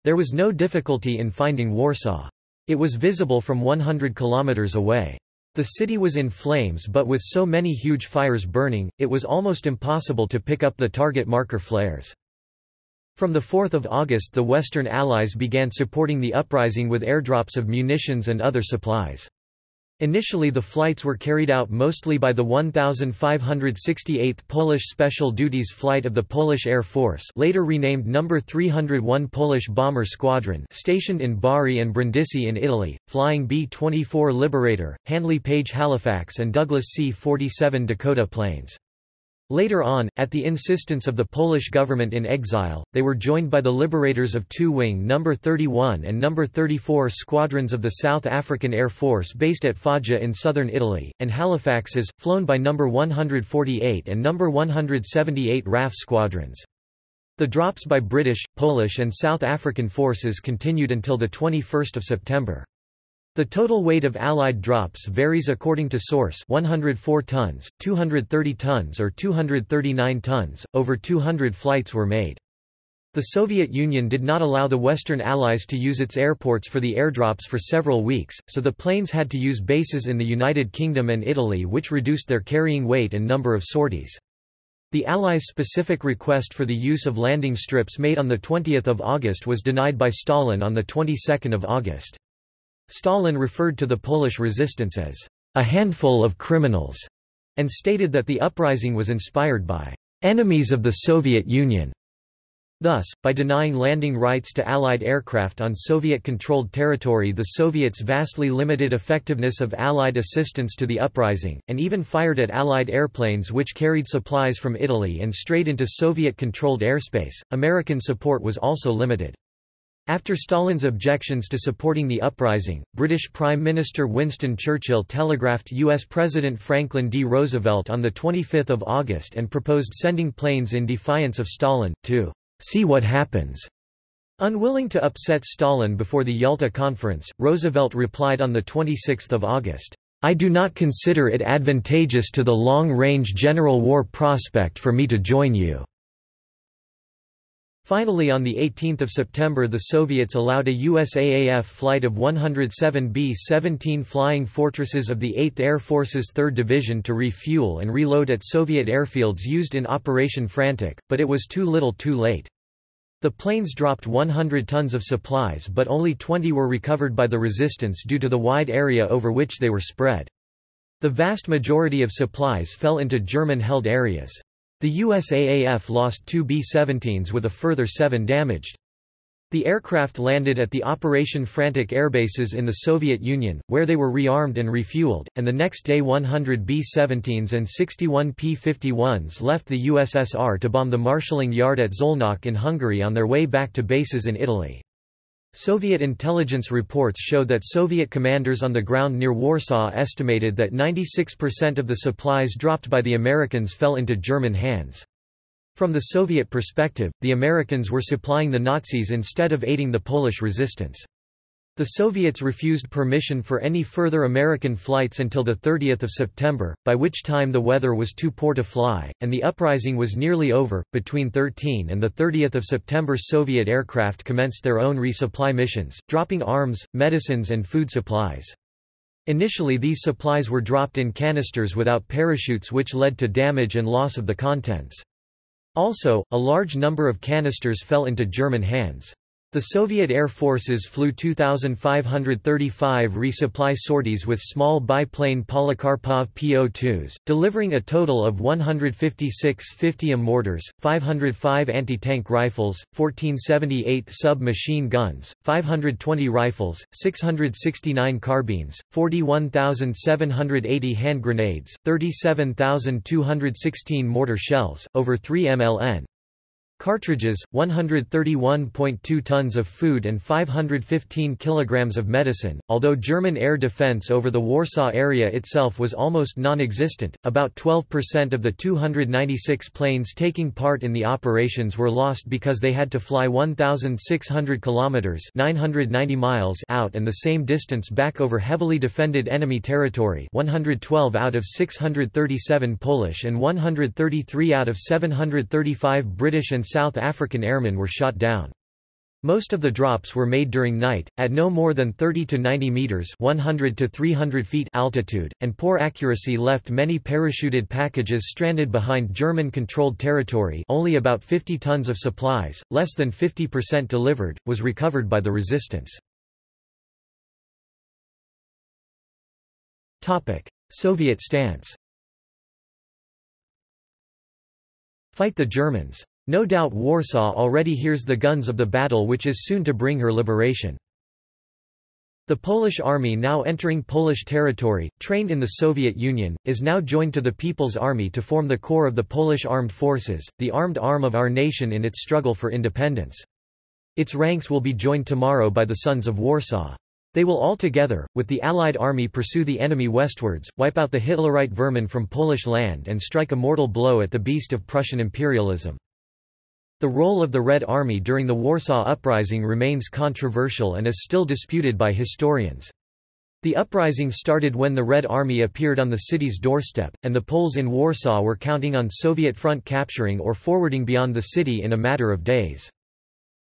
There was no difficulty in finding Warsaw. It was visible from 100 kilometers away. The city was in flames, but with so many huge fires burning, it was almost impossible to pick up the target marker flares. From 4 August the Western Allies began supporting the uprising with airdrops of munitions and other supplies. Initially the flights were carried out mostly by the 1,568th Polish Special Duties Flight of the Polish Air Force, later renamed No. 301 Polish Bomber Squadron, stationed in Bari and Brindisi in Italy, flying B-24 Liberator, Hanley Page Halifax and Douglas C-47 Dakota planes. Later on, at the insistence of the Polish government in exile, they were joined by the Liberators of two-wing No. 31 and No. 34 squadrons of the South African Air Force based at Foggia in southern Italy, and Halifaxes, flown by No. 148 and No. 178 RAF squadrons. The drops by British, Polish and South African forces continued until 21 September. The total weight of Allied drops varies according to source: 104 tons, 230 tons or 239 tons, over 200 flights were made. The Soviet Union did not allow the Western Allies to use its airports for the airdrops for several weeks, so the planes had to use bases in the United Kingdom and Italy, which reduced their carrying weight and number of sorties. The Allies' specific request for the use of landing strips made on 20 August was denied by Stalin on 22 August. Stalin referred to the Polish resistance as a handful of criminals and stated that the uprising was inspired by enemies of the Soviet Union. Thus, by denying landing rights to Allied aircraft on Soviet-controlled territory, the Soviets vastly limited effectiveness of Allied assistance to the uprising, and even fired at Allied airplanes which carried supplies from Italy and strayed into Soviet-controlled airspace. American support was also limited. After Stalin's objections to supporting the uprising, British Prime Minister Winston Churchill telegraphed U.S. President Franklin D. Roosevelt on 25 August and proposed sending planes in defiance of Stalin, to "see what happens." Unwilling to upset Stalin before the Yalta Conference, Roosevelt replied on 26 August, "I do not consider it advantageous to the long-range general war prospect for me to join you." Finally, on 18 September, the Soviets allowed a USAAF flight of 107 B-17 Flying Fortresses of the 8th Air Force's 3rd Division to refuel and reload at Soviet airfields used in Operation Frantic, but it was too little too late. The planes dropped 100 tons of supplies, but only 20 were recovered by the resistance due to the wide area over which they were spread. The vast majority of supplies fell into German-held areas. The USAAF lost 2 B-17s with a further 7 damaged. The aircraft landed at the Operation Frantic airbases in the Soviet Union, where they were rearmed and refueled, and the next day 100 B-17s and 61 P-51s left the USSR to bomb the marshalling yard at Zolnok in Hungary on their way back to bases in Italy. Soviet intelligence reports showed that Soviet commanders on the ground near Warsaw estimated that 96% of the supplies dropped by the Americans fell into German hands. From the Soviet perspective, the Americans were supplying the Nazis instead of aiding the Polish resistance. The Soviets refused permission for any further American flights until 30 September, by which time the weather was too poor to fly, and the uprising was nearly over. Between 13 and 30 September, Soviet aircraft commenced their own resupply missions, dropping arms, medicines and food supplies. Initially these supplies were dropped in canisters without parachutes, which led to damage and loss of the contents. Also, a large number of canisters fell into German hands. The Soviet Air Forces flew 2,535 resupply sorties with small biplane Polikarpov PO-2s, delivering a total of 156 50mm mortars, 505 anti-tank rifles, 1478 sub-machine guns, 520 rifles, 669 carbines, 41,780 hand grenades, 37,216 mortar shells, over 3 mln. Cartridges, 131.2 tons of food and 515 kilograms of medicine. Although German air defense over the Warsaw area itself was almost non-existent, about 12% of the 296 planes taking part in the operations were lost because they had to fly 1,600 kilometers (990 miles) out and the same distance back over heavily defended enemy territory. 112 out of 637 Polish and 133 out of 735 British and South African airmen were shot down. Most of the drops were made during night, at no more than 30 to 90 meters (100 to 300 feet) altitude, and poor accuracy left many parachuted packages stranded behind German-controlled territory. Only about 50 tons of supplies, less than 50% delivered, was recovered by the resistance. Topic: Soviet stance. Fight the Germans. No doubt Warsaw already hears the guns of the battle which is soon to bring her liberation. The Polish army, now entering Polish territory, trained in the Soviet Union, is now joined to the People's Army to form the core of the Polish Armed Forces, the armed arm of our nation in its struggle for independence. Its ranks will be joined tomorrow by the Sons of Warsaw. They will all together, with the Allied army, pursue the enemy westwards, wipe out the Hitlerite vermin from Polish land and strike a mortal blow at the beast of Prussian imperialism. The role of the Red Army during the Warsaw Uprising remains controversial and is still disputed by historians. The uprising started when the Red Army appeared on the city's doorstep, and the Poles in Warsaw were counting on Soviet front capturing or forwarding beyond the city in a matter of days.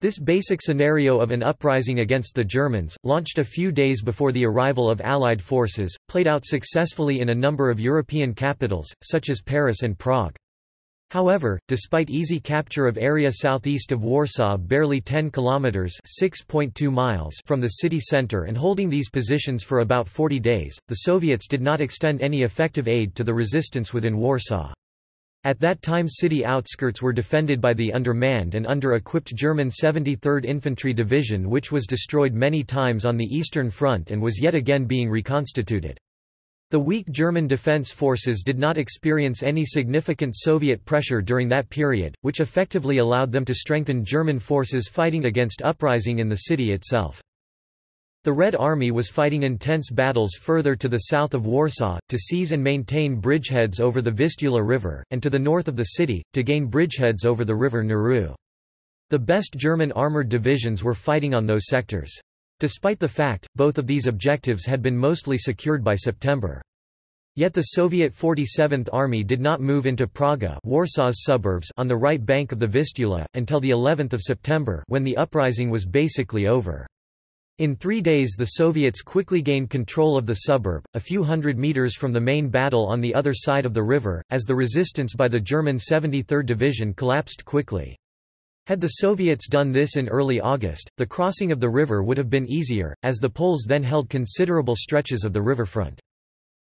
This basic scenario of an uprising against the Germans, launched a few days before the arrival of Allied forces, played out successfully in a number of European capitals, such as Paris and Prague. However, despite easy capture of area southeast of Warsaw barely 10 kilometers (6.2 miles) from the city center and holding these positions for about 40 days, the Soviets did not extend any effective aid to the resistance within Warsaw. At that time, city outskirts were defended by the undermanned and under-equipped German 73rd Infantry Division, which was destroyed many times on the Eastern Front and was yet again being reconstituted. The weak German defense forces did not experience any significant Soviet pressure during that period, which effectively allowed them to strengthen German forces fighting against uprising in the city itself. The Red Army was fighting intense battles further to the south of Warsaw, to seize and maintain bridgeheads over the Vistula River, and to the north of the city, to gain bridgeheads over the river Nauru. The best German armoured divisions were fighting on those sectors. Despite the fact, both of these objectives had been mostly secured by September. Yet the Soviet 47th Army did not move into Praga, Warsaw's suburbs, on the right bank of the Vistula, until the 11th of September, when the uprising was basically over. In 3 days the Soviets quickly gained control of the suburb, a few hundred meters from the main battle on the other side of the river, as the resistance by the German 73rd Division collapsed quickly. Had the Soviets done this in early August, the crossing of the river would have been easier, as the Poles then held considerable stretches of the riverfront.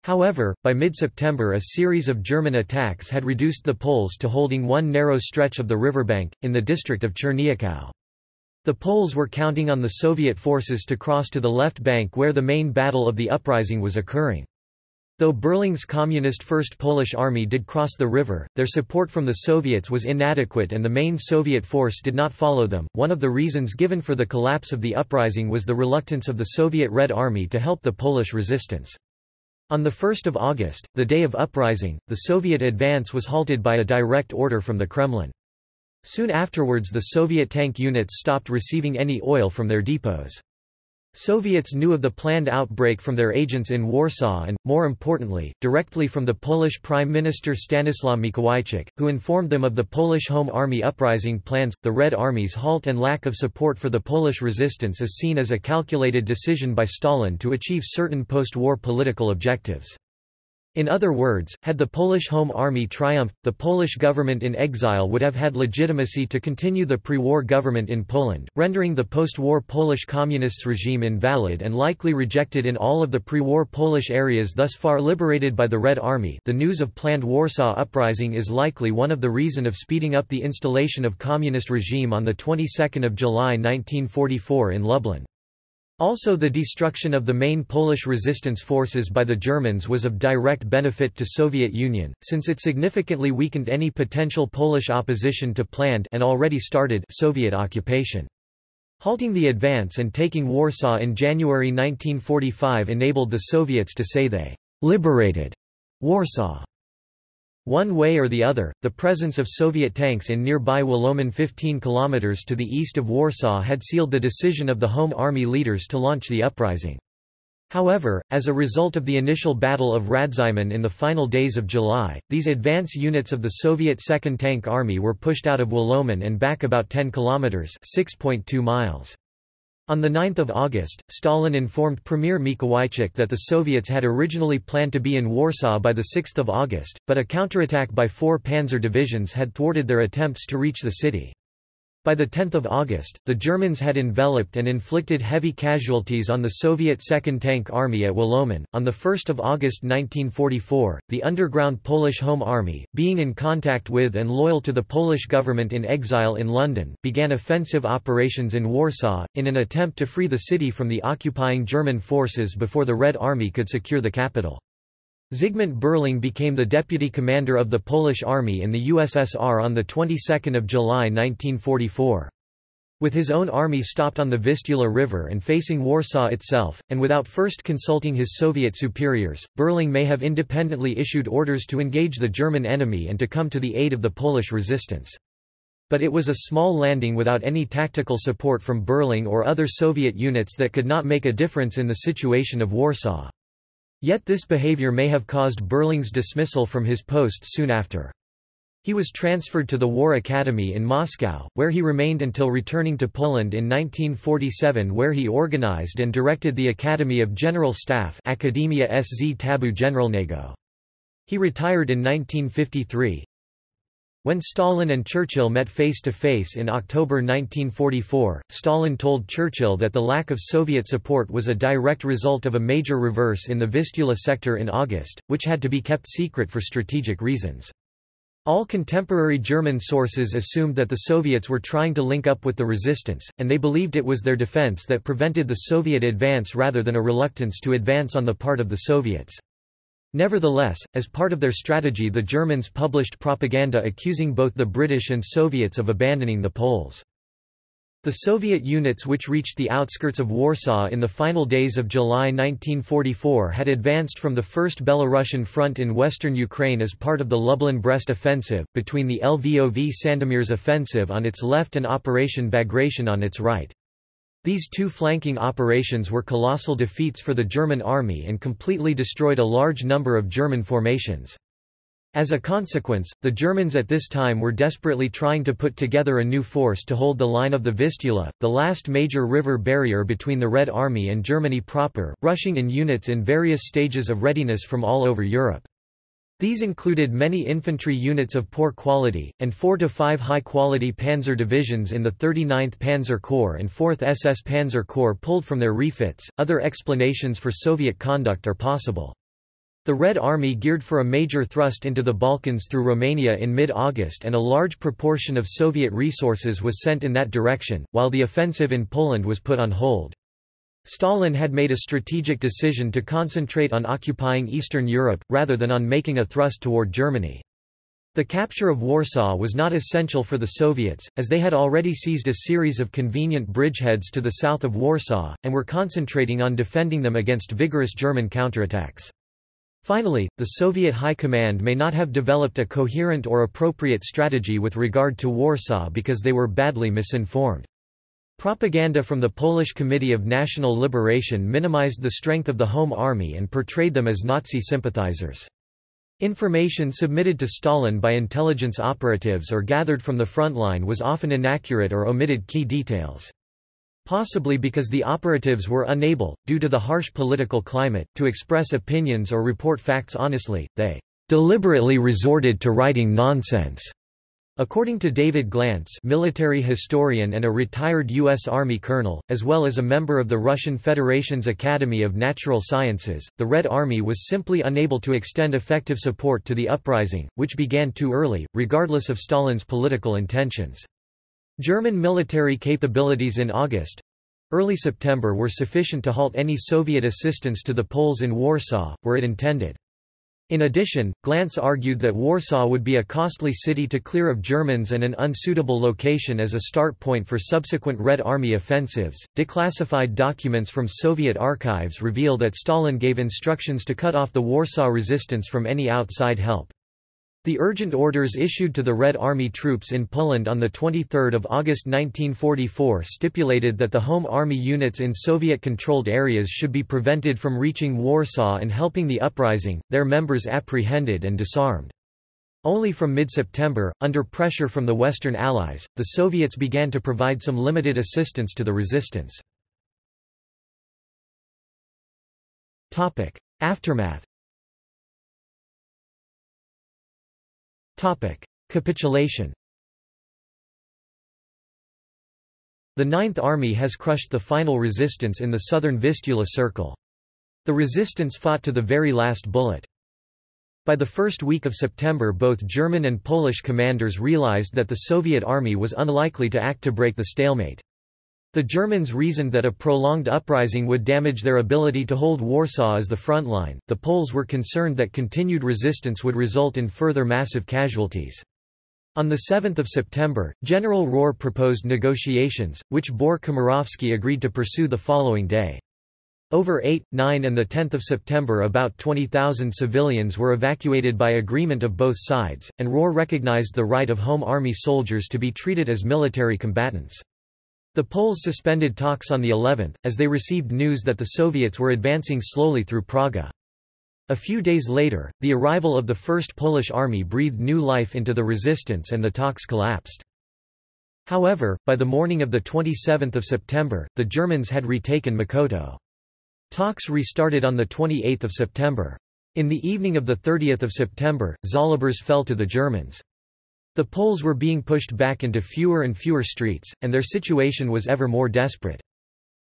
However, by mid-September a series of German attacks had reduced the Poles to holding one narrow stretch of the riverbank, in the district of Chernihiv. The Poles were counting on the Soviet forces to cross to the left bank where the main battle of the uprising was occurring. Though Berling's Communist First Polish Army did cross the river, their support from the Soviets was inadequate and the main Soviet force did not follow them. One of the reasons given for the collapse of the uprising was the reluctance of the Soviet Red Army to help the Polish resistance. On 1 August, the day of uprising, the Soviet advance was halted by a direct order from the Kremlin. Soon afterwards the Soviet tank units stopped receiving any oil from their depots. Soviets knew of the planned outbreak from their agents in Warsaw and, more importantly, directly from the Polish Prime Minister Stanisław Mikołajczyk, who informed them of the Polish Home Army uprising plans. The Red Army's halt and lack of support for the Polish resistance is seen as a calculated decision by Stalin to achieve certain post-war political objectives. In other words, had the Polish Home Army triumphed, the Polish government in exile would have had legitimacy to continue the pre-war government in Poland, rendering the post-war Polish Communists regime invalid and likely rejected in all of the pre-war Polish areas thus far liberated by the Red Army. The news of planned Warsaw uprising is likely one of the reasons of speeding up the installation of communist regime on the 22nd of July 1944 in Lublin. Also, the destruction of the main Polish resistance forces by the Germans was of direct benefit to Soviet Union, since it significantly weakened any potential Polish opposition to planned and already started Soviet occupation. Halting the advance and taking Warsaw in January 1945 enabled the Soviets to say they liberated Warsaw. One way or the other, the presence of Soviet tanks in nearby Wielomyn 15 km to the east of Warsaw had sealed the decision of the Home Army leaders to launch the uprising. However, as a result of the initial Battle of Radzimin in the final days of July, these advance units of the Soviet 2nd Tank Army were pushed out of Wielomyn and back about 10 km (6.2 miles). On 9 August, Stalin informed Premier Mikołajczyk that the Soviets had originally planned to be in Warsaw by 6 August, but a counterattack by 4 panzer divisions had thwarted their attempts to reach the city. By 10 August, the Germans had enveloped and inflicted heavy casualties on the Soviet 2nd Tank Army at Wielomyn. On 1 August 1944, the underground Polish Home Army, being in contact with and loyal to the Polish government in exile in London, began offensive operations in Warsaw, in an attempt to free the city from the occupying German forces before the Red Army could secure the capital. Zygmunt Berling became the deputy commander of the Polish Army in the USSR on the 22nd of July 1944. With his own army stopped on the Vistula River and facing Warsaw itself, and without first consulting his Soviet superiors, Berling may have independently issued orders to engage the German enemy and to come to the aid of the Polish resistance. But it was a small landing without any tactical support from Berling or other Soviet units that could not make a difference in the situation of Warsaw. Yet this behavior may have caused Berling's dismissal from his post soon after. He was transferred to the War Academy in Moscow, where he remained until returning to Poland in 1947, where he organized and directed the Academy of General Staff Akademia SZ Tabu Generalnego. He retired in 1953. When Stalin and Churchill met face-to-face in October 1944, Stalin told Churchill that the lack of Soviet support was a direct result of a major reverse in the Vistula sector in August, which had to be kept secret for strategic reasons. All contemporary German sources assumed that the Soviets were trying to link up with the resistance, and they believed it was their defense that prevented the Soviet advance rather than a reluctance to advance on the part of the Soviets. Nevertheless, as part of their strategy, the Germans published propaganda accusing both the British and Soviets of abandoning the Poles. The Soviet units which reached the outskirts of Warsaw in the final days of July 1944 had advanced from the First Belarusian Front in western Ukraine as part of the Lublin-Brest offensive, between the Lvov Sandomierz offensive on its left and Operation Bagration on its right. These two flanking operations were colossal defeats for the German army and completely destroyed a large number of German formations. As a consequence, the Germans at this time were desperately trying to put together a new force to hold the line of the Vistula, the last major river barrier between the Red Army and Germany proper, rushing in units in various stages of readiness from all over Europe. These included many infantry units of poor quality, and 4 to 5 high-quality panzer divisions in the 39th Panzer Corps and 4th SS Panzer Corps pulled from their refits. Other explanations for Soviet conduct are possible. The Red Army geared for a major thrust into the Balkans through Romania in mid-August, and a large proportion of Soviet resources was sent in that direction, while the offensive in Poland was put on hold. Stalin had made a strategic decision to concentrate on occupying Eastern Europe, rather than on making a thrust toward Germany. The capture of Warsaw was not essential for the Soviets, as they had already seized a series of convenient bridgeheads to the south of Warsaw, and were concentrating on defending them against vigorous German counterattacks. Finally, the Soviet High Command may not have developed a coherent or appropriate strategy with regard to Warsaw because they were badly misinformed. Propaganda from the Polish Committee of National Liberation minimized the strength of the Home Army and portrayed them as Nazi sympathizers. Information submitted to Stalin by intelligence operatives or gathered from the front line was often inaccurate or omitted key details. Possibly because the operatives were unable, due to the harsh political climate, to express opinions or report facts honestly, they deliberately resorted to writing nonsense. According to David Glantz, military historian and a retired U.S. Army colonel, as well as a member of the Russian Federation's Academy of Natural Sciences, the Red Army was simply unable to extend effective support to the uprising, which began too early, regardless of Stalin's political intentions. German military capabilities in August—early September were sufficient to halt any Soviet assistance to the Poles in Warsaw, were it intended. In addition, Glantz argued that Warsaw would be a costly city to clear of Germans and an unsuitable location as a start point for subsequent Red Army offensives. Declassified documents from Soviet archives reveal that Stalin gave instructions to cut off the Warsaw resistance from any outside help. The urgent orders issued to the Red Army troops in Poland on 23 August 1944 stipulated that the Home Army units in Soviet-controlled areas should be prevented from reaching Warsaw and helping the uprising, their members apprehended and disarmed. Only from mid-September, under pressure from the Western Allies, the Soviets began to provide some limited assistance to the resistance. Aftermath. Capitulation. The 9th Army has crushed the final resistance in the southern Vistula Circle. The resistance fought to the very last bullet. By the first week of September, both German and Polish commanders realized that the Soviet army was unlikely to act to break the stalemate. The Germans reasoned that a prolonged uprising would damage their ability to hold Warsaw as the front line. The Poles were concerned that continued resistance would result in further massive casualties. On the 7th of September, General Rohr proposed negotiations, which Bor-Komorowski agreed to pursue the following day. Over 8, 9 and 10 September about 20,000 civilians were evacuated by agreement of both sides, and Rohr recognized the right of Home Army soldiers to be treated as military combatants. The Poles suspended talks on the 11th, as they received news that the Soviets were advancing slowly through Praga. A few days later, the arrival of the First Polish Army breathed new life into the resistance and the talks collapsed. However, by the morning of 27 September, the Germans had retaken Makoto. Talks restarted on 28 September. In the evening of 30 September, Zalibers fell to the Germans. The Poles were being pushed back into fewer and fewer streets, and their situation was ever more desperate.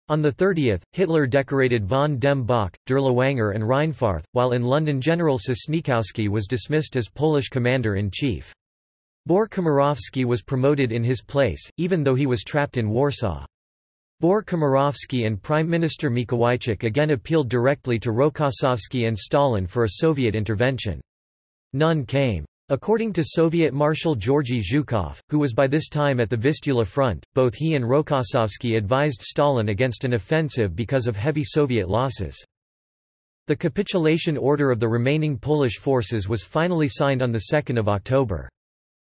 On the 30th, Hitler decorated von dem Bach, Dirlewanger and Rheinfarth, while in London General Sosnkowski was dismissed as Polish commander-in-chief. Bor-Komorowski was promoted in his place, even though he was trapped in Warsaw. Bor-Komorowski and Prime Minister Mikołajczyk again appealed directly to Rokossovsky and Stalin for a Soviet intervention. None came. According to Soviet Marshal Georgy Zhukov, who was by this time at the Vistula front, both he and Rokossovsky advised Stalin against an offensive because of heavy Soviet losses. The capitulation order of the remaining Polish forces was finally signed on 2 October.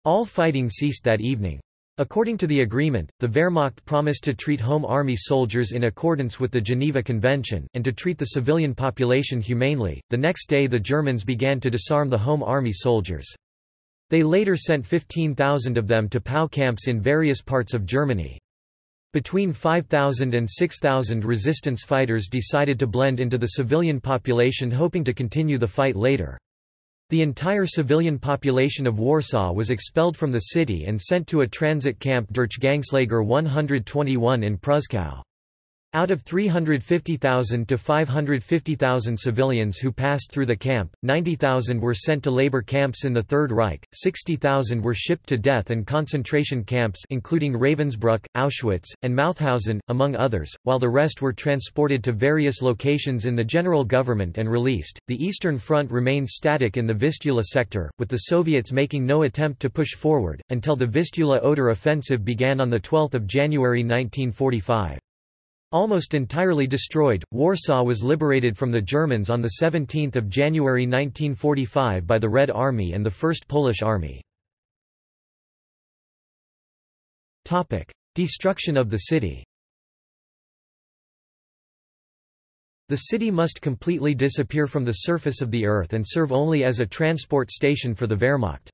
All fighting ceased that evening. According to the agreement, the Wehrmacht promised to treat Home Army soldiers in accordance with the Geneva Convention, and to treat the civilian population humanely. The next day, the Germans began to disarm the Home Army soldiers. They later sent 15,000 of them to POW camps in various parts of Germany. Between 5,000 and 6,000 resistance fighters decided to blend into the civilian population, hoping to continue the fight later. The entire civilian population of Warsaw was expelled from the city and sent to a transit camp, Durch Gangslager 121 in Pruskow. Out of 350,000 to 550,000 civilians who passed through the camp, 90,000 were sent to labor camps in the Third Reich, 60,000 were shipped to death and concentration camps including Ravensbrück, Auschwitz, and Mauthausen, among others, while the rest were transported to various locations in the general government and released. The Eastern Front remained static in the Vistula sector, with the Soviets making no attempt to push forward, until the Vistula-Oder offensive began on 12 January 1945. Almost entirely destroyed, Warsaw was liberated from the Germans on 17 January 1945 by the Red Army and the First Polish Army. Destruction of the city. The city must completely disappear from the surface of the earth and serve only as a transport station for the Wehrmacht.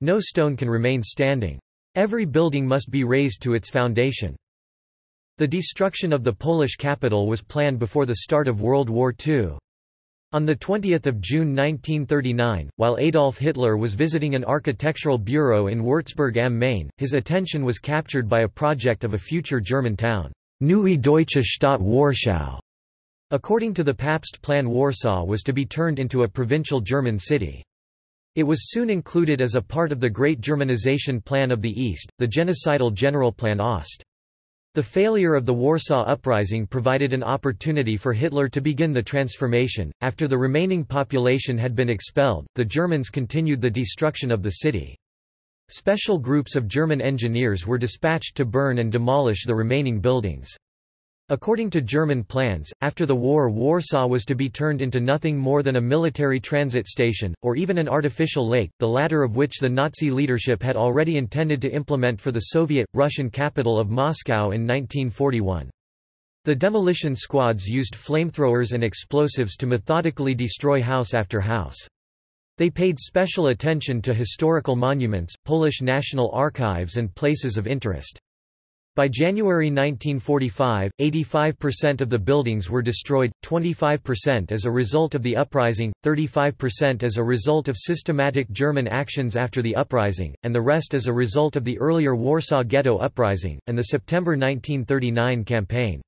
No stone can remain standing. Every building must be razed to its foundation. The destruction of the Polish capital was planned before the start of World War II. On 20 June 1939, while Adolf Hitler was visiting an architectural bureau in Würzburg am Main, his attention was captured by a project of a future German town, Neue Deutsche Stadt Warschau. According to the Pabst plan, Warsaw was to be turned into a provincial German city. It was soon included as a part of the Great Germanization Plan of the East, the genocidal Generalplan Ost. The failure of the Warsaw Uprising provided an opportunity for Hitler to begin the transformation. After the remaining population had been expelled, the Germans continued the destruction of the city. Special groups of German engineers were dispatched to burn and demolish the remaining buildings. According to German plans, after the war, Warsaw was to be turned into nothing more than a military transit station, or even an artificial lake, the latter of which the Nazi leadership had already intended to implement for the Soviet, Russian capital of Moscow in 1941. The demolition squads used flamethrowers and explosives to methodically destroy house after house. They paid special attention to historical monuments, Polish national archives, and places of interest. By January 1945, 85% of the buildings were destroyed, 25% as a result of the uprising, 35% as a result of systematic German actions after the uprising, and the rest as a result of the earlier Warsaw Ghetto uprising, and the September 1939 campaign.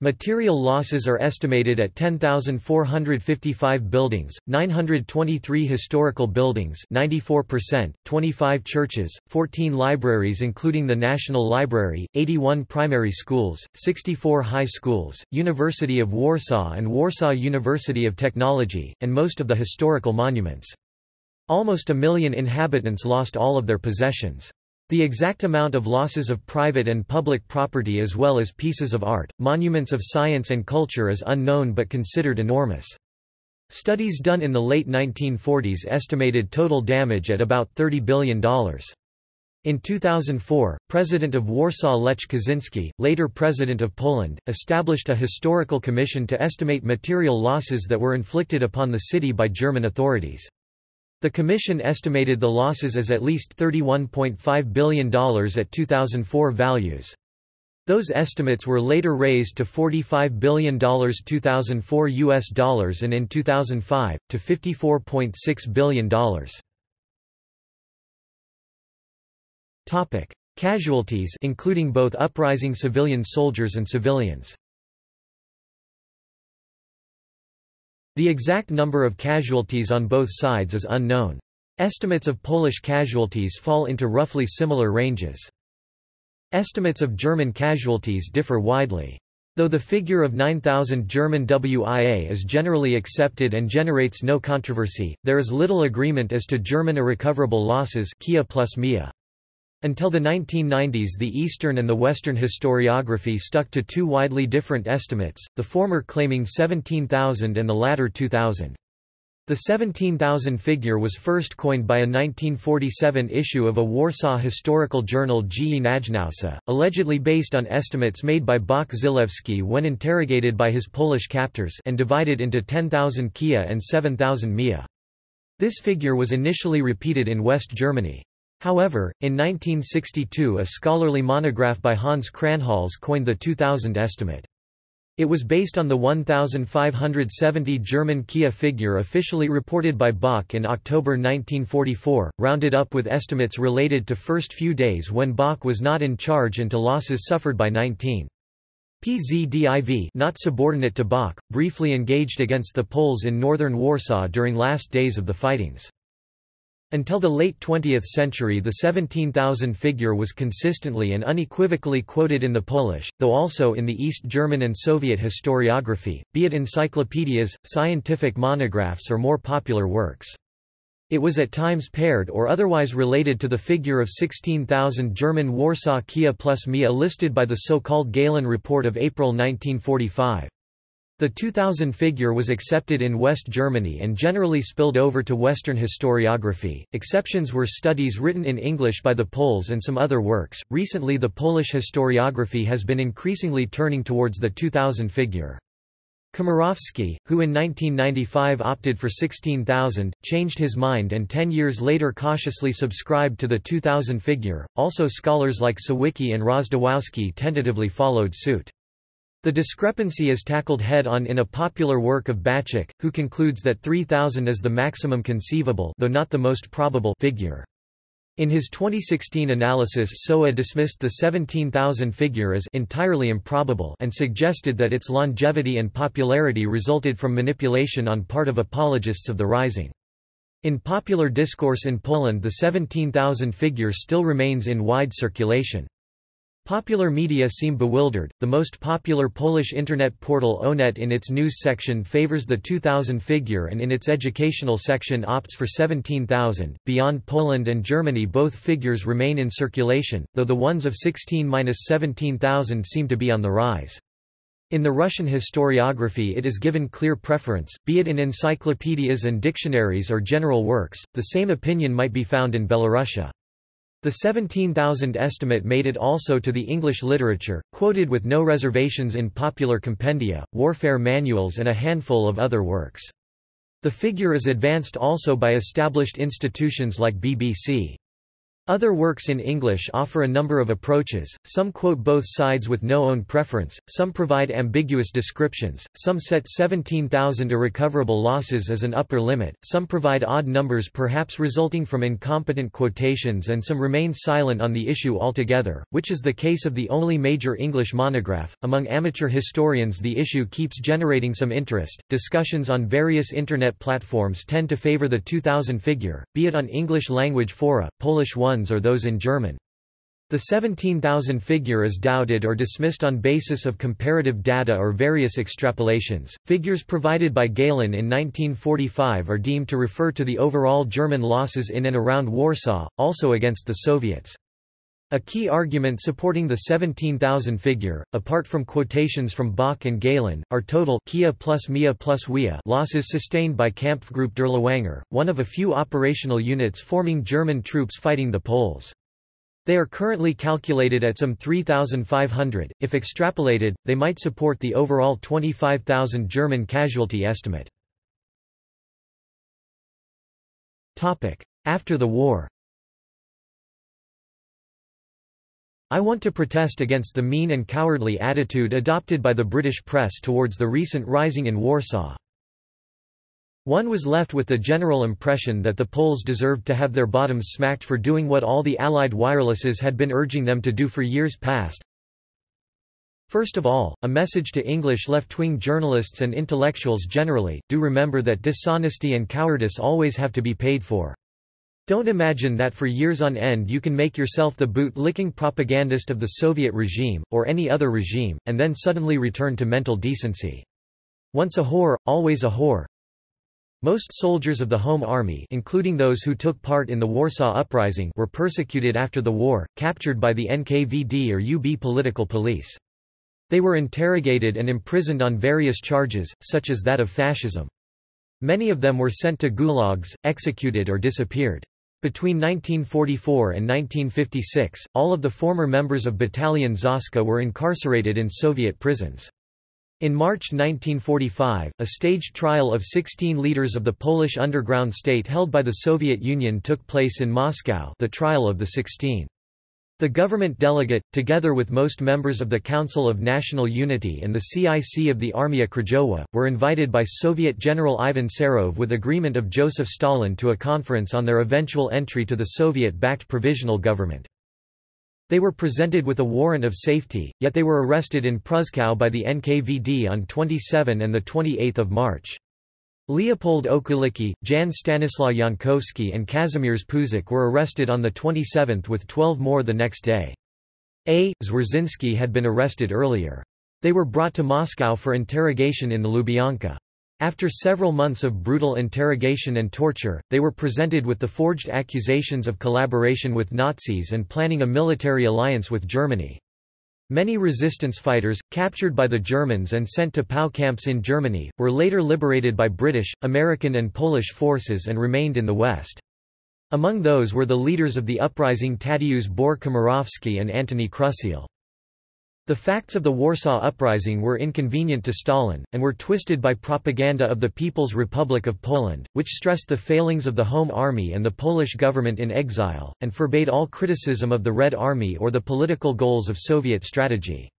Material losses are estimated at 10,455 buildings, 923 historical buildings 94%, 25 churches, 14 libraries including the National Library, 81 primary schools, 64 high schools, University of Warsaw and Warsaw University of Technology, and most of the historical monuments. Almost a million inhabitants lost all of their possessions. The exact amount of losses of private and public property as well as pieces of art, monuments of science and culture is unknown but considered enormous. Studies done in the late 1940s estimated total damage at about $30 billion. In 2004, President of Warsaw Lech Kaczyński, later President of Poland, established a historical commission to estimate material losses that were inflicted upon the city by German authorities. The Commission estimated the losses as at least $31.5 billion at 2004 values. Those estimates were later raised to $45 billion 2004 US dollars and in 2005, to $54.6 billion. Casualties including both uprising civilian soldiers and civilians. The exact number of casualties on both sides is unknown. Estimates of Polish casualties fall into roughly similar ranges. Estimates of German casualties differ widely. Though the figure of 9,000 German WIA is generally accepted and generates no controversy, there is little agreement as to German irrecoverable losses until the 1990s. The Eastern and the Western historiography stuck to two widely different estimates, the former claiming 17,000 and the latter 2,000. The 17,000 figure was first coined by a 1947 issue of a Warsaw historical journal G. Najnausa, allegedly based on estimates made by Bach Zilewski when interrogated by his Polish captors and divided into 10,000 Kia and 7,000 Mia. This figure was initially repeated in West Germany. However, in 1962 a scholarly monograph by Hans Kranhals coined the 2,000 estimate. It was based on the 1,570 German Kia figure officially reported by Bach in October 1944, rounded up with estimates related to first few days when Bach was not in charge and to losses suffered by 19. PZDIV, not subordinate to Bach, briefly engaged against the Poles in northern Warsaw during last days of the fightings. Until the late 20th century the 17,000 figure was consistently and unequivocally quoted in the Polish, though also in the East German and Soviet historiography, be it encyclopedias, scientific monographs or more popular works. It was at times paired or otherwise related to the figure of 16,000 German Warsaw Kia plus Mia listed by the so-called Galen Report of April 1945. The 2000 figure was accepted in West Germany and generally spilled over to Western historiography. Exceptions were studies written in English by the Poles and some other works. Recently, the Polish historiography has been increasingly turning towards the 2000 figure. Komorowski, who in 1995 opted for 16,000, changed his mind and 10 years later cautiously subscribed to the 2000 figure. Also, scholars like Sawicki and Rozdawowski tentatively followed suit. The discrepancy is tackled head-on in a popular work of Bacchik, who concludes that 3,000 is the maximum conceivable, though not the most probable, figure. In his 2016 analysis, SOA dismissed the 17,000 figure as entirely improbable and suggested that its longevity and popularity resulted from manipulation on part of apologists of the rising. In popular discourse in Poland, the 17,000 figure still remains in wide circulation. Popular media seem bewildered. The most popular Polish internet portal Onet in its news section favors the 2000 figure and in its educational section opts for 17,000. Beyond Poland and Germany, both figures remain in circulation, though the ones of 16–17,000 seem to be on the rise. In the Russian historiography, it is given clear preference, be it in encyclopedias and dictionaries or general works. The same opinion might be found in Belarusia. The 17,000 estimate made it also to the English literature, quoted with no reservations in popular compendia, warfare manuals and a handful of other works. The figure is advanced also by established institutions like BBC. Other works in English offer a number of approaches, some quote both sides with no own preference, some provide ambiguous descriptions, some set 17,000 irrecoverable losses as an upper limit, some provide odd numbers perhaps resulting from incompetent quotations, and some remain silent on the issue altogether, which is the case of the only major English monograph. Among amateur historians the issue keeps generating some interest. Discussions on various internet platforms tend to favor the 2000 figure, be it on English-language fora, Polish ones or those in German. The 17,000 figure is doubted or dismissed on basis of comparative data or various extrapolations. Figures provided by Galen in 1945 are deemed to refer to the overall German losses in and around Warsaw, also against the Soviets. A key argument supporting the 17,000 figure, apart from quotations from Bach and Galen, are total Kia plus Mia plus Wia losses sustained by Kampfgruppe Dirlewanger, one of a few operational units forming German troops fighting the Poles. They are currently calculated at some 3,500. If extrapolated, they might support the overall 25,000 German casualty estimate. After the war. I want to protest against the mean and cowardly attitude adopted by the British press towards the recent rising in Warsaw. One was left with the general impression that the Poles deserved to have their bottoms smacked for doing what all the Allied wirelesses had been urging them to do for years past. First of all, a message to English left-wing journalists and intellectuals generally, do remember that dishonesty and cowardice always have to be paid for. Don't imagine that for years on end you can make yourself the boot-licking propagandist of the Soviet regime, or any other regime, and then suddenly return to mental decency. Once a whore, always a whore. Most soldiers of the Home Army, including those who took part in the Warsaw Uprising, were persecuted after the war, captured by the NKVD or UB political police. They were interrogated and imprisoned on various charges, such as that of fascism. Many of them were sent to gulags, executed or disappeared. Between 1944 and 1956, all of the former members of Battalion Zoska were incarcerated in Soviet prisons. In March 1945, a staged trial of 16 leaders of the Polish underground state held by the Soviet Union took place in Moscow, the Trial of the 16. The government delegate, together with most members of the Council of National Unity and the CIC of the Armia Krajowa, were invited by Soviet General Ivan Serov with agreement of Joseph Stalin to a conference on their eventual entry to the Soviet-backed provisional government. They were presented with a warrant of safety, yet they were arrested in Pruszków by the NKVD on 27 and 28 March. Leopold Okulicki, Jan Stanislaw Jankowski and Kazimierz Puzik were arrested on 27 with 12 more the next day. A. Zwierzynski had been arrested earlier. They were brought to Moscow for interrogation in the Lubyanka. After several months of brutal interrogation and torture, they were presented with the forged accusations of collaboration with Nazis and planning a military alliance with Germany. Many resistance fighters, captured by the Germans and sent to POW camps in Germany, were later liberated by British, American and Polish forces and remained in the West. Among those were the leaders of the uprising Tadeusz Bor-Komorowski and Antoni Chruściel. The facts of the Warsaw Uprising were inconvenient to Stalin, and were twisted by propaganda of the People's Republic of Poland, which stressed the failings of the Home Army and the Polish government in exile, and forbade all criticism of the Red Army or the political goals of Soviet strategy.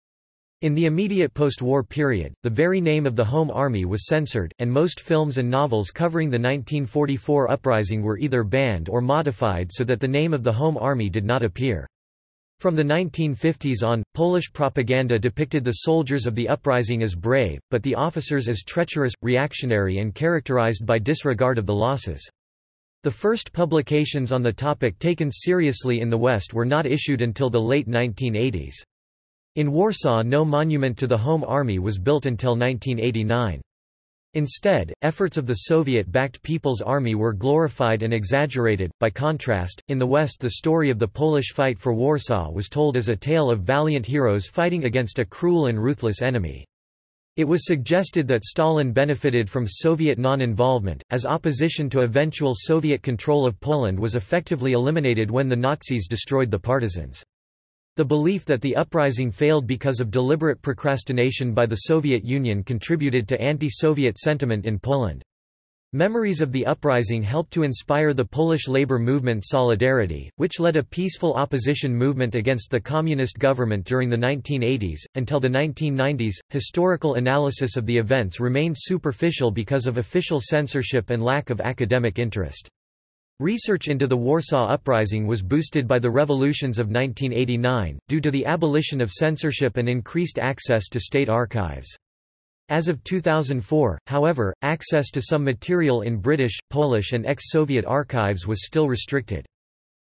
In the immediate post-war period, the very name of the Home Army was censored, and most films and novels covering the 1944 uprising were either banned or modified so that the name of the Home Army did not appear. From the 1950s on, Polish propaganda depicted the soldiers of the uprising as brave, but the officers as treacherous, reactionary and characterized by disregard of the losses. The first publications on the topic taken seriously in the West were not issued until the late 1980s. In Warsaw, no monument to the Home Army was built until 1989. Instead, efforts of the Soviet-backed People's Army were glorified and exaggerated. By contrast, in the West the story of the Polish fight for Warsaw was told as a tale of valiant heroes fighting against a cruel and ruthless enemy. It was suggested that Stalin benefited from Soviet non-involvement, as opposition to eventual Soviet control of Poland was effectively eliminated when the Nazis destroyed the partisans. The belief that the uprising failed because of deliberate procrastination by the Soviet Union contributed to anti-Soviet sentiment in Poland. Memories of the uprising helped to inspire the Polish labor movement Solidarity, which led a peaceful opposition movement against the communist government during the 1980s. Until the 1990s, historical analysis of the events remained superficial because of official censorship and lack of academic interest. Research into the Warsaw Uprising was boosted by the revolutions of 1989, due to the abolition of censorship and increased access to state archives. As of 2004, however, access to some material in British, Polish and ex-Soviet archives was still restricted.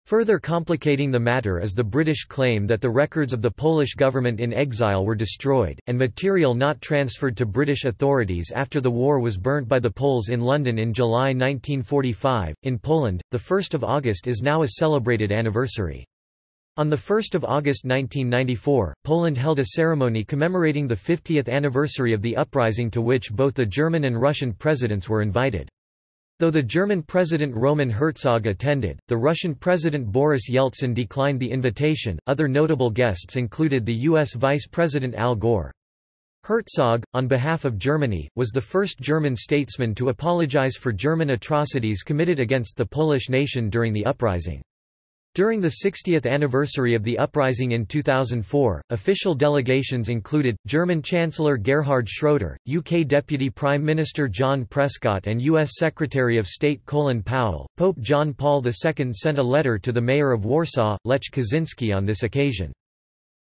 Further complicating the matter is the British claim that the records of the Polish government in exile were destroyed, and material not transferred to British authorities after the war was burnt by the Poles in London in July 1945. In Poland, the 1st of August is now a celebrated anniversary. On the 1st of August 1994, Poland held a ceremony commemorating the 50th anniversary of the uprising, to which both the German and Russian presidents were invited. Though the German President Roman Herzog attended, the Russian President Boris Yeltsin declined the invitation. Other notable guests included the U.S. Vice President Al Gore. Herzog, on behalf of Germany, was the first German statesman to apologize for German atrocities committed against the Polish nation during the uprising. During the 60th anniversary of the uprising in 2004, official delegations included German Chancellor Gerhard Schröder, UK Deputy Prime Minister John Prescott, and US Secretary of State Colin Powell. Pope John Paul II sent a letter to the mayor of Warsaw, Lech Kaczyński, on this occasion.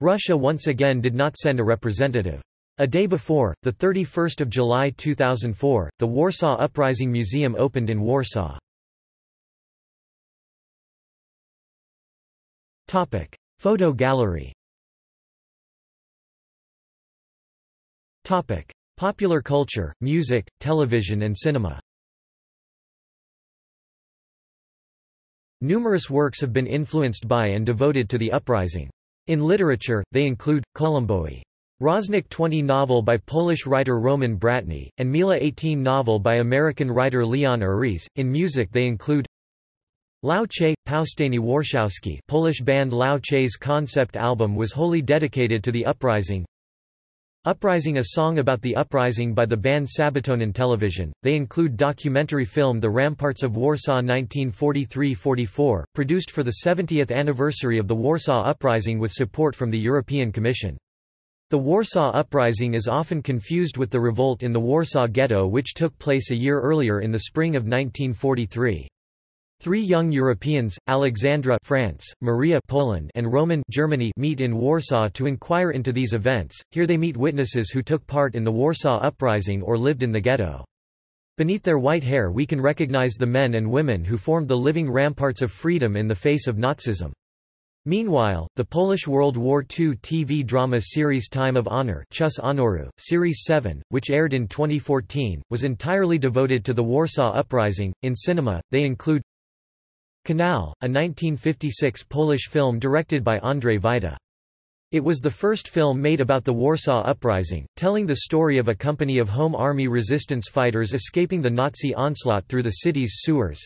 Russia once again did not send a representative. A day before, 31 July 2004, the Warsaw Uprising Museum opened in Warsaw. Topic: Photo gallery. Topic: Popular culture, music, television and cinema. Numerous works have been influenced by and devoted to the uprising. In literature, they include, Kolomboi. Roznik 20 novel by Polish writer Roman Bratny, and Mila 18 novel by American writer Leon Uris. In music they include Lauchej, Powstanie Warszawskie. Polish band Lauchej's concept album was wholly dedicated to the uprising. Uprising, a song about the uprising by the band Sabatonin Television. They include documentary film The Ramparts of Warsaw 1943-44, produced for the 70th anniversary of the Warsaw Uprising with support from the European Commission. The Warsaw Uprising is often confused with the revolt in the Warsaw Ghetto, which took place a year earlier in the spring of 1943. Three young Europeans, Alexandra France, Maria Poland, and Roman Germany, meet in Warsaw to inquire into these events. Here they meet witnesses who took part in the Warsaw Uprising or lived in the ghetto. Beneath their white hair we can recognize the men and women who formed the living ramparts of freedom in the face of Nazism. Meanwhile, the Polish World War II TV drama series Time of Honor, Czas Honoru, Series 7, which aired in 2014, was entirely devoted to the Warsaw Uprising. In cinema, they include Canal, a 1956 Polish film directed by Andrzej Wajda. It was the first film made about the Warsaw Uprising, telling the story of a company of Home Army resistance fighters escaping the Nazi onslaught through the city's sewers.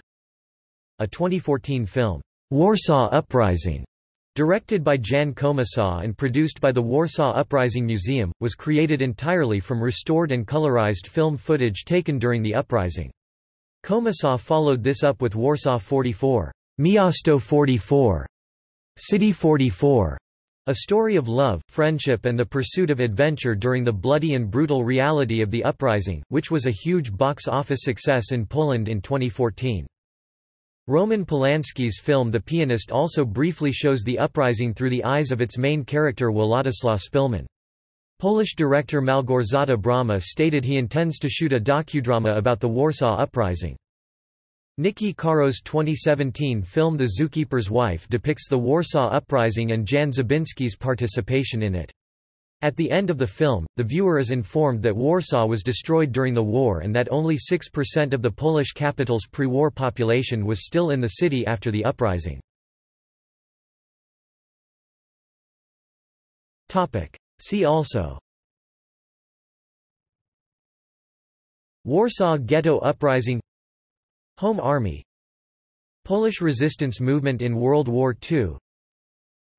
A 2014 film, Warsaw Uprising, directed by Jan Komasaw and produced by the Warsaw Uprising Museum, was created entirely from restored and colorized film footage taken during the uprising. Komasaw followed this up with Warsaw 44, Miasto 44, City 44, a story of love, friendship and the pursuit of adventure during the bloody and brutal reality of the uprising, which was a huge box office success in Poland in 2014. Roman Polanski's film The Pianist also briefly shows the uprising through the eyes of its main character Władysław Spillman. Polish director Małgorzata Brama stated he intends to shoot a docudrama about the Warsaw Uprising. Nikki Caro's 2017 film The Zookeeper's Wife depicts the Warsaw Uprising and Jan Zabinski's participation in it. At the end of the film, the viewer is informed that Warsaw was destroyed during the war and that only 6% of the Polish capital's pre-war population was still in the city after the uprising. See also: Warsaw Ghetto Uprising, Home Army, Polish resistance movement in World War II,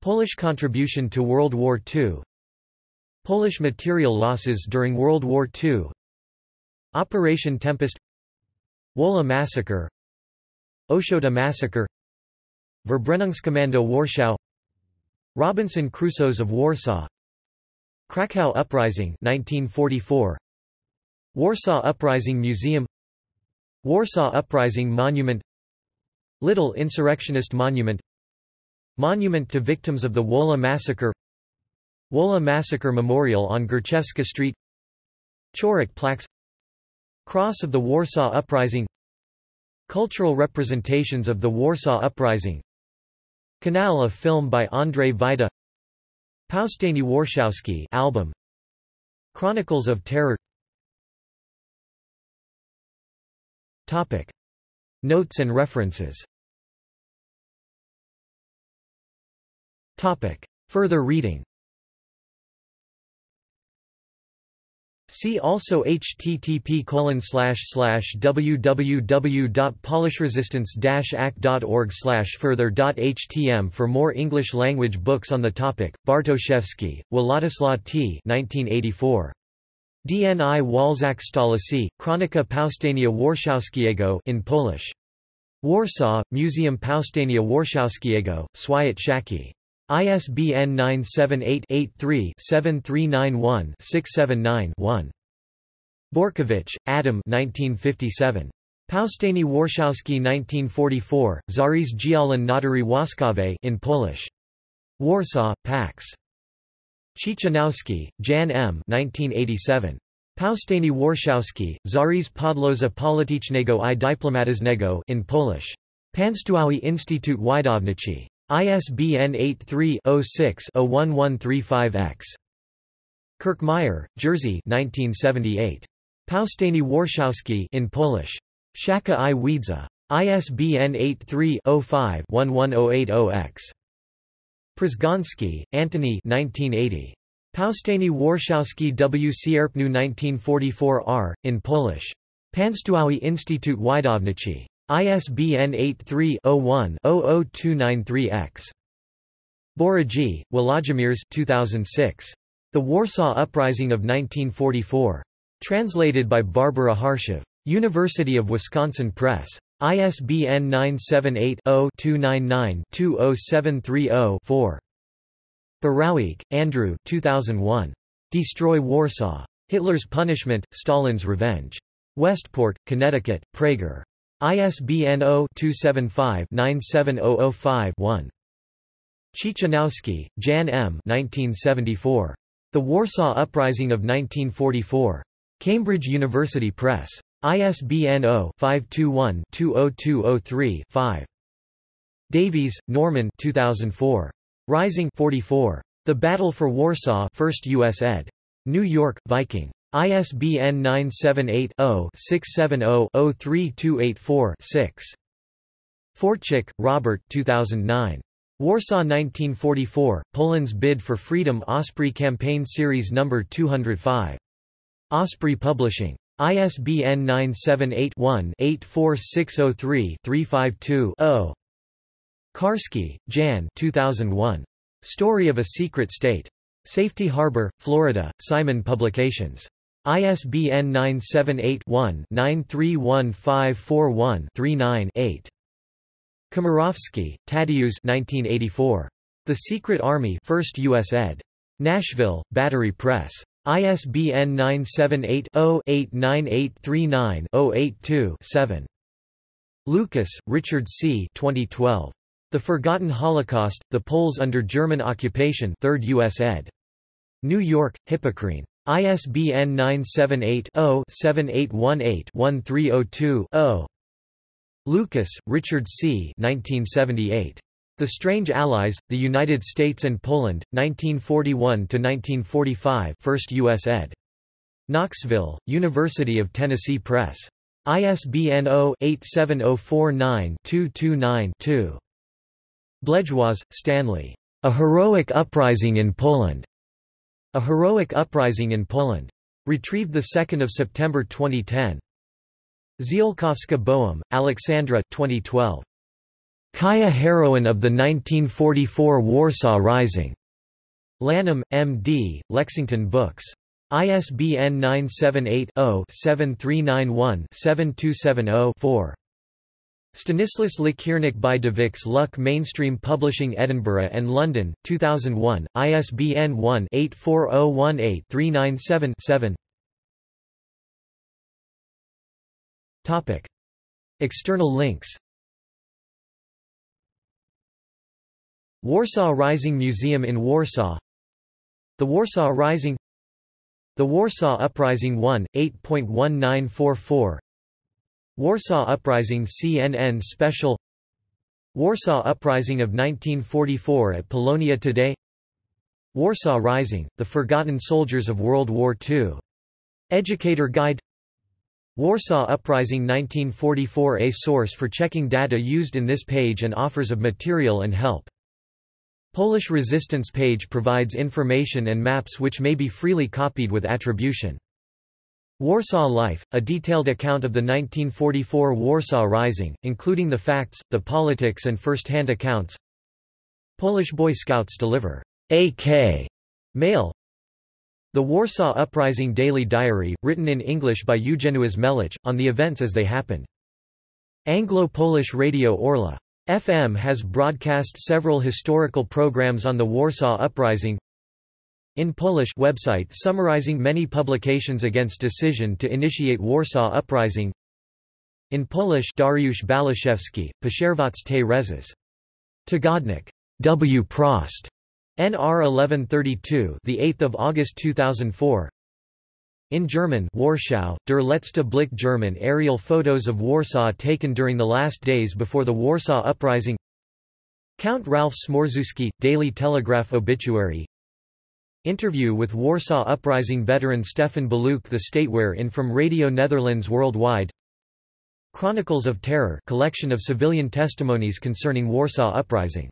Polish contribution to World War II, Polish material losses during World War II, Operation Tempest, Wola Massacre, Oshota Massacre, Verbrennungskommando Warschau, Robinson Crusoes of Warsaw, Krakow Uprising 1944, Warsaw Uprising Museum, Warsaw Uprising Monument, Little Insurrectionist Monument, Monument to Victims of the Wola Massacre, Wola Massacre Memorial on Gerchewska Street, Chorik Plaques, Cross of the Warsaw Uprising, Cultural representations of the Warsaw Uprising, Canal, a film by Andrzej Wajda, Powstanie Warszawskie album, Chronicles of Terror. Topic: Notes and references. Topic: Further reading. See also http://www.polishresistance-act.org/further.htm for more English-language books on the topic. Bartoszewski, Władysław T. 1984. DNI Walzak Stolicy, Kronika Powstania Warszawskiego in Polish. Warsaw, Museum Powstania Warszawskiego, Swiat Szaki. ISBN 978-83-7391-679-1. Borkovich, Adam. 1957. Powstanie Warszawskie 1944, Czarys Dzielin Narodowy Łaskawy in Polish. Warsaw, Pax. Chichanowski, Jan M. 1987. Powstanie Warszawskie, Czarys Podloza Politycznego I Dyplomatycznego in Polish. Państwowy Instytut Wydawniczy. ISBN 83-06-01135-X. Kirkmeyer, Jerzy 1978. Powstanie Warszawskie in Polish. Szaka I Widza. ISBN 83-05-11080-X. Przezgonski, Antoni 1980. Powstanie Warszawskie w sierpniu 1944 r. in Polish. Państwowy Instytut Wydawniczy. ISBN 83-01-00293-X. Borodzi, Władimierz 2006. The Warsaw Uprising of 1944. Translated by Barbara Harshev. University of Wisconsin Press. ISBN 978-0-299-20730-4. Borowik, Andrew 2001. Destroy Warsaw. Hitler's Punishment, Stalin's Revenge. Westport, Connecticut, Prager. ISBN 0-275-97005-1. Chichanowski, Jan M. 1974. The Warsaw Uprising of 1944. Cambridge University Press. ISBN 0-521-20203-5. Davies, Norman 2004. Rising 44. The Battle for Warsaw, 1st U.S. ed. New York, Viking. ISBN 978-0-670-03284-6. Fortchik, Robert 2009. Warsaw 1944, Poland's Bid for Freedom, Osprey Campaign Series No. 205. Osprey Publishing. ISBN 978-1-84603-352-0. Karski, Jan 2001. Story of a Secret State. Safety Harbor, Florida, Simon Publications. ISBN 978-1-931541-39-8. Komorowski, Tadeusz 1984. The Secret Army, 1st U.S. ed. Nashville, Battery Press. ISBN 978-0-89839-082-7. Lucas, Richard C. 2012. The Forgotten Holocaust, The Poles Under German Occupation, 3rd U.S. ed. New York, Hippocrene. ISBN 978-0-7818-1302-0. Lucas, Richard C. 1978. The Strange Allies, The United States and Poland, 1941–1945, 1st U.S. ed. Knoxville, University of Tennessee Press. ISBN 0-87049-229-2. Bledgeois, Stanley. A Heroic Uprising in Poland. A Heroic Uprising in Poland. Retrieved 2 September 2010. Ziolkowska Boehm, Aleksandra 2012. Kaya Heroine of the 1944 Warsaw Rising. Lanham, M.D., Lexington Books. ISBN 978-0-7391-7270-4. Stanislas Likiernik by de Vix Luck Mainstream Publishing Edinburgh and London, 2001, ISBN 1-84018-397-7. External links. Warsaw Rising Museum in Warsaw. The Warsaw Rising. The Warsaw Uprising 1, 8.1944. Warsaw Uprising CNN Special. Warsaw Uprising of 1944 at Polonia Today. Warsaw Rising, The Forgotten Soldiers of World War II. Educator Guide. Warsaw Uprising 1944, a source for checking data used in this page and offers of material and help. Polish Resistance page provides information and maps which may be freely copied with attribution. Warsaw Life, a detailed account of the 1944 Warsaw Rising, including the facts, the politics and first-hand accounts. Polish Boy Scouts deliver AK mail. The Warsaw Uprising Daily Diary, written in English by Eugeniusz Melich, on the events as they happened. Anglo-Polish Radio Orla. FM has broadcast several historical programs on the Warsaw Uprising. In Polish website summarizing many publications against decision to initiate Warsaw Uprising. In Polish Dariusz Balashevski, Poszerwatz te Rezes. Tygodnik W. Prost. NR 1132, the 8th of August 2004. In German Warschau, Der letzte Blick German aerial photos of Warsaw taken during the last days before the Warsaw Uprising. Count Ralph Smorzewski, Daily Telegraph obituary. Interview with Warsaw Uprising veteran Stefan Beluk, the Stateware in from Radio Netherlands Worldwide. Chronicles of Terror, collection of civilian testimonies concerning Warsaw Uprising.